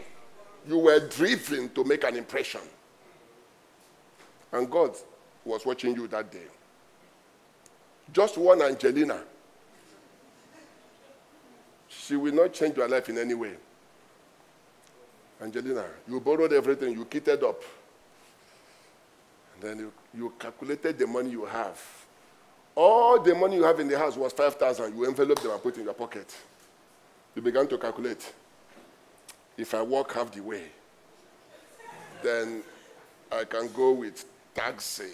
you were driven to make an impression. And God was watching you that day. Just one Angelina. She will not change your life in any way. Angelina, you borrowed everything, you kitted up. And then you calculated the money you have. All the money you have in the house was 5,000. You enveloped them and put it in your pocket. You began to calculate. If I walk half the way, then I can go with taxi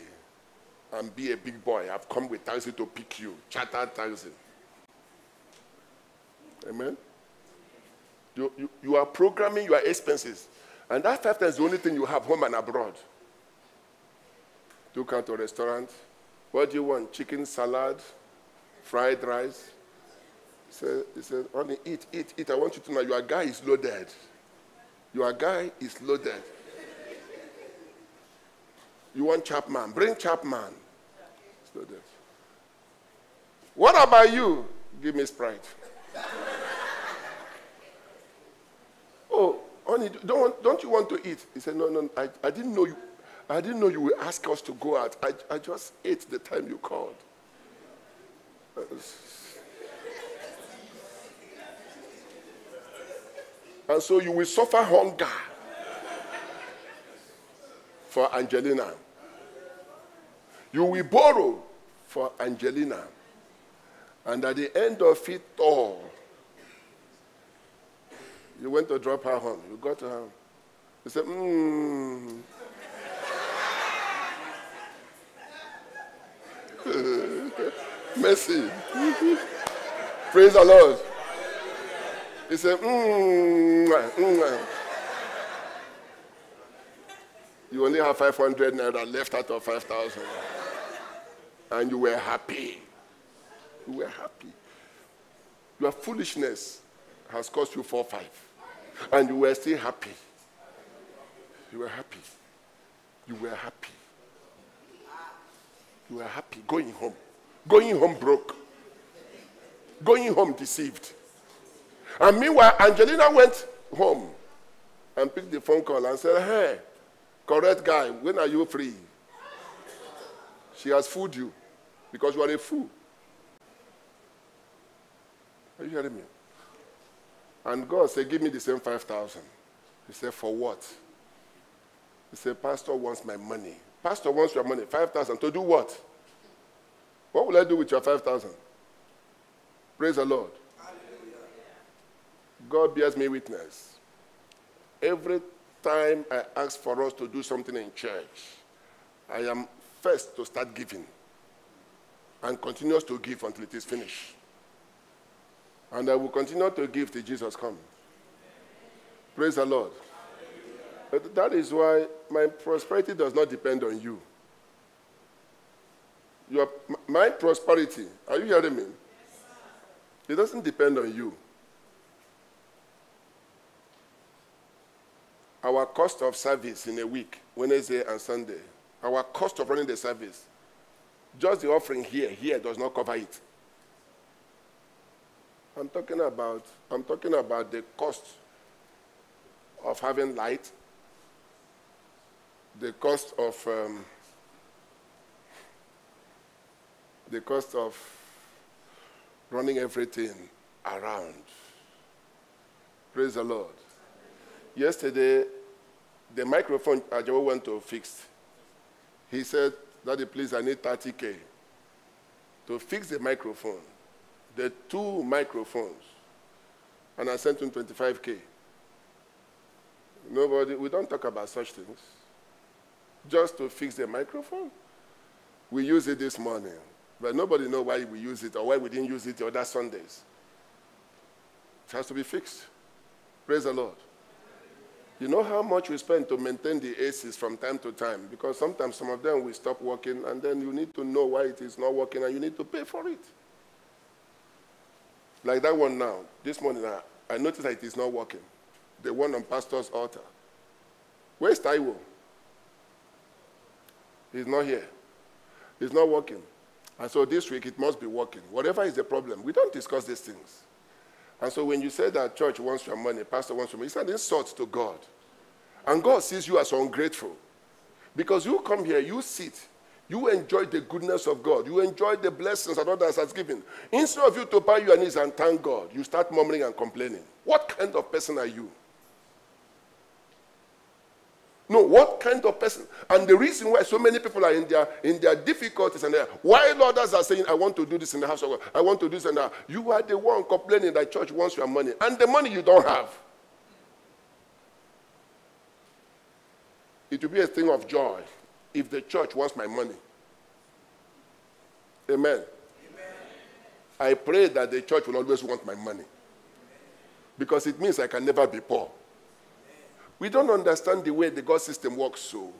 and be a big boy. I've come with taxi to pick you. Charter taxi. Amen? You are programming your expenses. And that 5 times the only thing you have home and abroad. Took out to a restaurant. What do you want? Chicken salad? Fried rice? He said, honey, eat, eat, eat. I want you to know your guy is loaded. Your guy is loaded. You want Chapman? Bring Chapman. It's loaded. What about you? Give me Sprite. Oh, honey, don't you want to eat? He said, no, I didn't know you. I didn't know you would ask us to go out. I just ate the time you called. And so you will suffer hunger for Angelina. You will borrow for Angelina. And at the end of it all, you went to drop her home. You got to her. You said, Mercy. Praise the Lord. He said, You only have 500 naira left out of 5,000. And you were happy. You were happy. Your foolishness has cost you 4 or 5. And you were still happy. You were happy. You were happy. You were happy going home. Going home broke. Going home deceived. And meanwhile, Angelina went home and picked the phone call and said, Hey, correct guy, when are you free? She has fooled you because you are a fool. Are you hearing me? And God said, Give me the same 5,000. He said, For what? He said, Pastor wants my money. Pastor wants your money, 5,000. To do what? What will I do with your 5,000? Praise the Lord. Hallelujah. God bears me witness. Every time I ask for us to do something in church, I am first to start giving and continues to give until it is finished. And I will continue to give till Jesus comes. Praise the Lord. But that is why my prosperity does not depend on you. My prosperity, are you hearing me? Yes, sir. It doesn't depend on you. Our cost of service in a week, Wednesday and Sunday, our cost of running the service, just the offering here does not cover it. I'm talking about the cost of having light, the cost of running everything around. Praise the Lord. Yesterday, the microphone Ajawo went to fix. He said, Daddy, please, I need 30K. To fix the microphone, the 2 microphones, and I sent him 25K. Nobody, we don't talk about such things. Just to fix the microphone. We use it this morning, but nobody knows why we use it or why we didn't use it the other Sundays. It has to be fixed. Praise the Lord. You know how much we spend to maintain the ACs from time to time, because sometimes some of them will stop working, and then you need to know why it is not working, and you need to pay for it. Like that one now. This morning, I noticed that it is not working. The one on Pastor's altar. Where's Taiwo? He's not here. It's not working. And so this week, it must be working. Whatever is the problem, we don't discuss these things. And so when you say that church wants your money, pastor wants your money, it's an insult to God. And God sees you as ungrateful. Because you come here, you sit, you enjoy the goodness of God, you enjoy the blessings that others has given. Instead of you to bow your knees and thank God, you start murmuring and complaining. What kind of person are you? No, what kind of person? And the reason why so many people are in their difficulties and while others are saying, I want to do this in the house of God, I want to do this and that, you are the one complaining that church wants your money and the money you don't have. It will be a thing of joy if the church wants my money. Amen. Amen. I pray that the church will always want my money because it means I can never be poor. We don't understand the way the God system works, so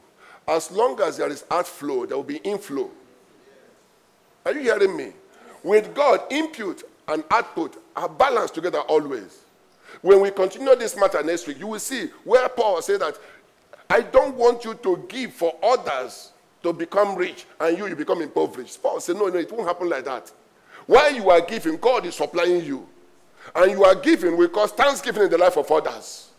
as long as there is outflow, there will be inflow. Are you hearing me? With God, input and output are balanced together always. When we continue this matter next week, you will see where Paul said that I don't want you to give for others to become rich and you become impoverished. Paul said, no, it won't happen like that. While you are giving, God is supplying you. And you are giving will cause thanksgiving in the life of others.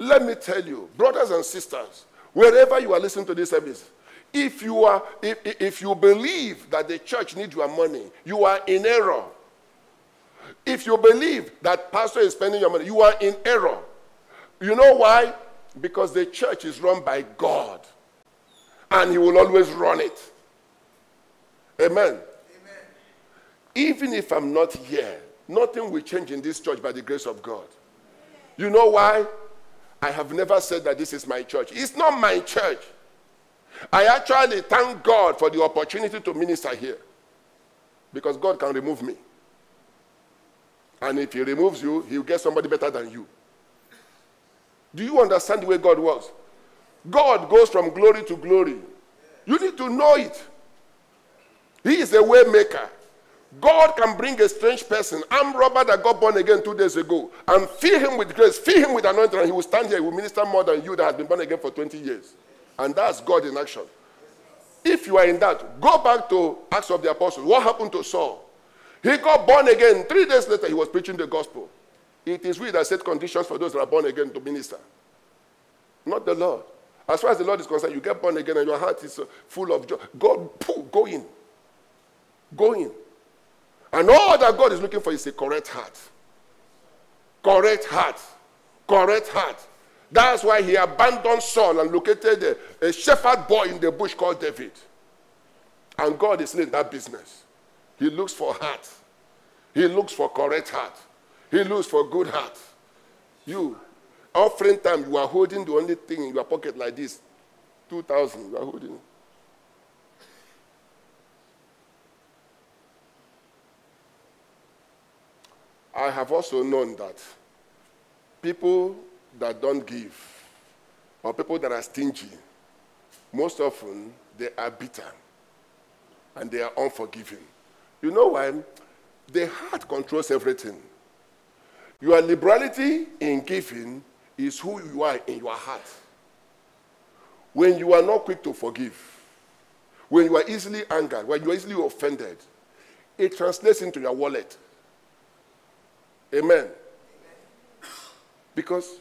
Let me tell you, brothers and sisters, wherever you are listening to this service, if you believe that the church needs your money, you are in error. If you believe that pastor is spending your money, you are in error. You know why? Because the church is run by God, and He will always run it. Amen. Amen. Even if I'm not here, nothing will change in this church by the grace of God. You know why? I have never said that this is my church. It's not my church. I actually thank God for the opportunity to minister here, because God can remove me. And if he removes you, he'll get somebody better than you. Do you understand the way God works? God goes from glory to glory. You need to know it. He is a way maker. God can bring a strange person, armed robber that got born again 2 days ago, and fill him with grace, fill him with anointing, and he will stand here, he will minister more than you that has been born again for 20 years. And that's God in action. If you are in that, go back to Acts of the Apostles. What happened to Saul? He got born again. 3 days later, he was preaching the gospel. It is we that set conditions for those that are born again to minister, not the Lord. As far as the Lord is concerned, you get born again and your heart is full of joy. God, go in. Go in. And all that God is looking for is a correct heart. Correct heart. Correct heart. That's why he abandoned Saul and located a shepherd boy in the bush called David. And God is in that business. He looks for heart. He looks for correct heart. He looks for good heart. You, offering time, you are holding the only thing in your pocket like this. 2,000, you are holding it. I have also known that people that don't give, or people that are stingy, most often they are bitter and they are unforgiving. You know why? The heart controls everything. Your liberality in giving is who you are in your heart. When you are not quick to forgive, when you are easily angered, when you are easily offended, it translates into your wallet. Amen. Because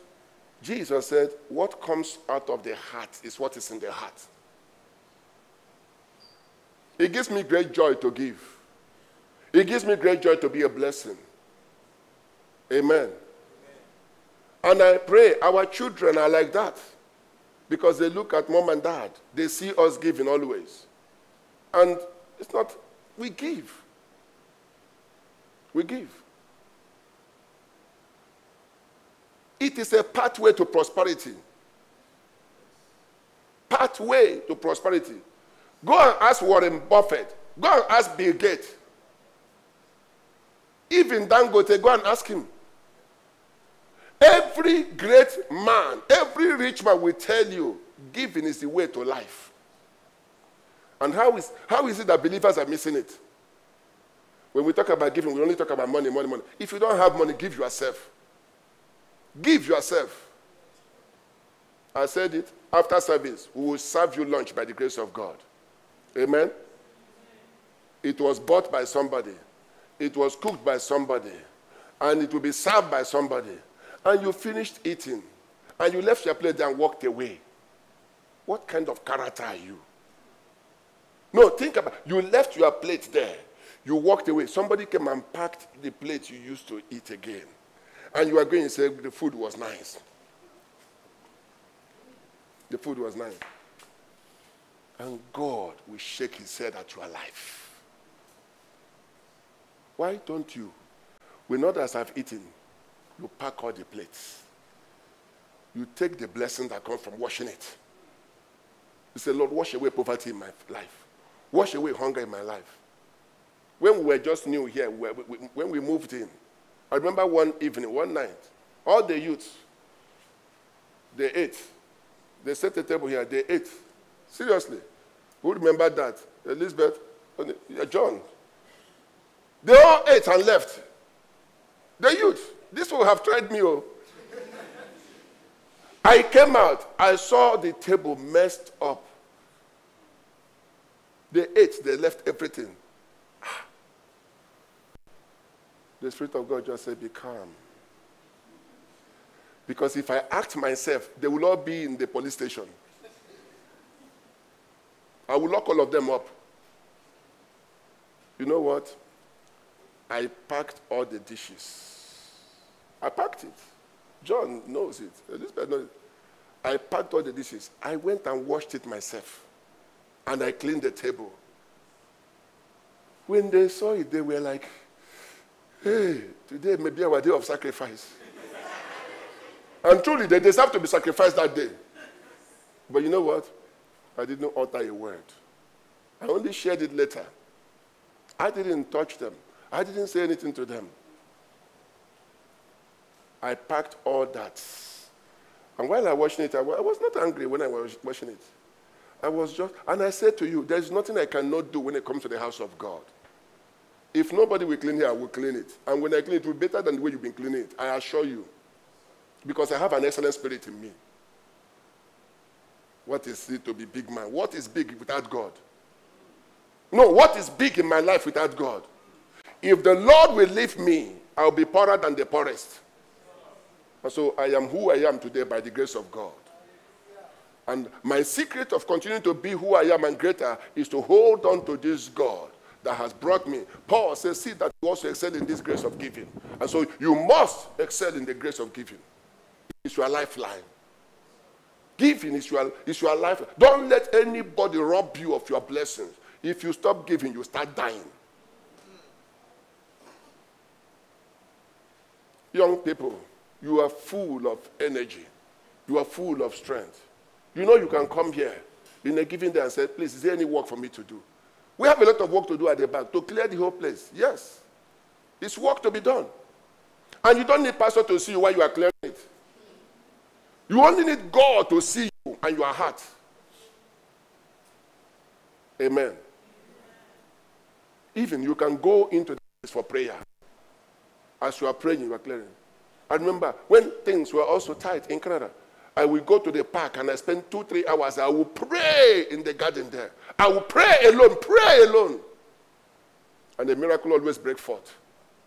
Jesus said, what comes out of the heart is what is in the heart. It gives me great joy to give. It gives me great joy to be a blessing. Amen. And I pray our children are like that, because they look at mom and dad. They see us giving always. And it's not, we give. We give. It is a pathway to prosperity. Pathway to prosperity. Go and ask Warren Buffett. Go and ask Bill Gates. Even Dangote, go and ask him. Every great man, every rich man will tell you, giving is the way to life. And how is it that believers are missing it? When we talk about giving, we only talk about money, money, money. If you don't have money, give yourself. Give yourself. I said it. After service, we will serve you lunch by the grace of God. Amen? It was bought by somebody. It was cooked by somebody. And it will be served by somebody. And you finished eating. And you left your plate and walked away. What kind of character are you? No, think about it. You left your plate there. You walked away. Somebody came and packed the plate you used to eat again. And you are going to say, the food was nice. The food was nice. And God will shake his head at your life. Why don't you, when others have eaten, you pack all the plates? You take the blessing that comes from washing it. You say, Lord, wash away poverty in my life. Wash away hunger in my life. When we were just new here, when we moved in, I remember one evening, one night, all the youths, they ate. They set the table here, they ate. Seriously. Who remembered that? Elizabeth, John. They all ate and left. The youth, this will have tried me. Oh. I came out, I saw the table messed up. They ate, they left everything. The Spirit of God just said, be calm. Because if I act myself, they will all be in the police station. I will lock all of them up. You know what? I packed all the dishes. I packed it. John knows it. Elizabeth knows it. I packed all the dishes. I went and washed it myself. And I cleaned the table. When they saw it, they were like, hey, today may be our day of sacrifice. And truly, they deserve to be sacrificed that day. But you know what? I did not utter a word. I only shared it later. I didn't touch them. I didn't say anything to them. I packed all that. And while I was watching it, I was not angry when I was watching it. I was just, and I said to you, there's nothing I cannot do when it comes to the house of God. If nobody will clean here, I will clean it. And when I clean it, it will be better than the way you've been cleaning it, I assure you. Because I have an excellent spirit in me. What is it to be big man? What is big without God? No, what is big in my life without God? If the Lord will lift me, I'll be poorer than the poorest. And so I am who I am today by the grace of God. And my secret of continuing to be who I am and greater is to hold on to this God that has brought me. Paul says, see that you also excel in this grace of giving. And so you must excel in the grace of giving. It's your lifeline. Giving is your lifeline. Don't let anybody rob you of your blessings. If you stop giving, you start dying. Young people, you are full of energy. You are full of strength. You know you can come here in a given day and say, please, is there any work for me to do? We have a lot of work to do at the back to clear the whole place. Yes. It's work to be done. And you don't need pastor to see you while you are clearing it. You only need God to see you and your heart. Amen. Even you can go into the place for prayer. As you are praying, you are clearing. I remember when things were also tight in Canada, I will go to the park and I spend 2-3 hours. I will pray in the garden there. I will pray alone. And the miracle always breaks forth.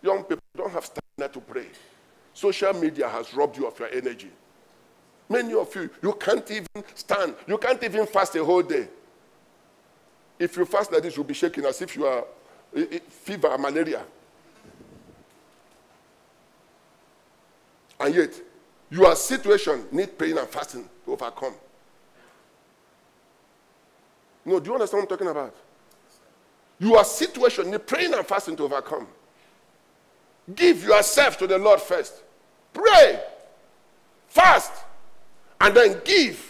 Young people don't have stamina to pray. Social media has robbed you of your energy. Many of you, you can't even stand. You can't even fast a whole day. If you fast like this, you'll be shaking as if you are fever and malaria. And yet, your situation needs praying and fasting to overcome. No, do you understand what I'm talking about? Your situation needs praying and fasting to overcome. Give yourself to the Lord first. Pray. Fast. And then give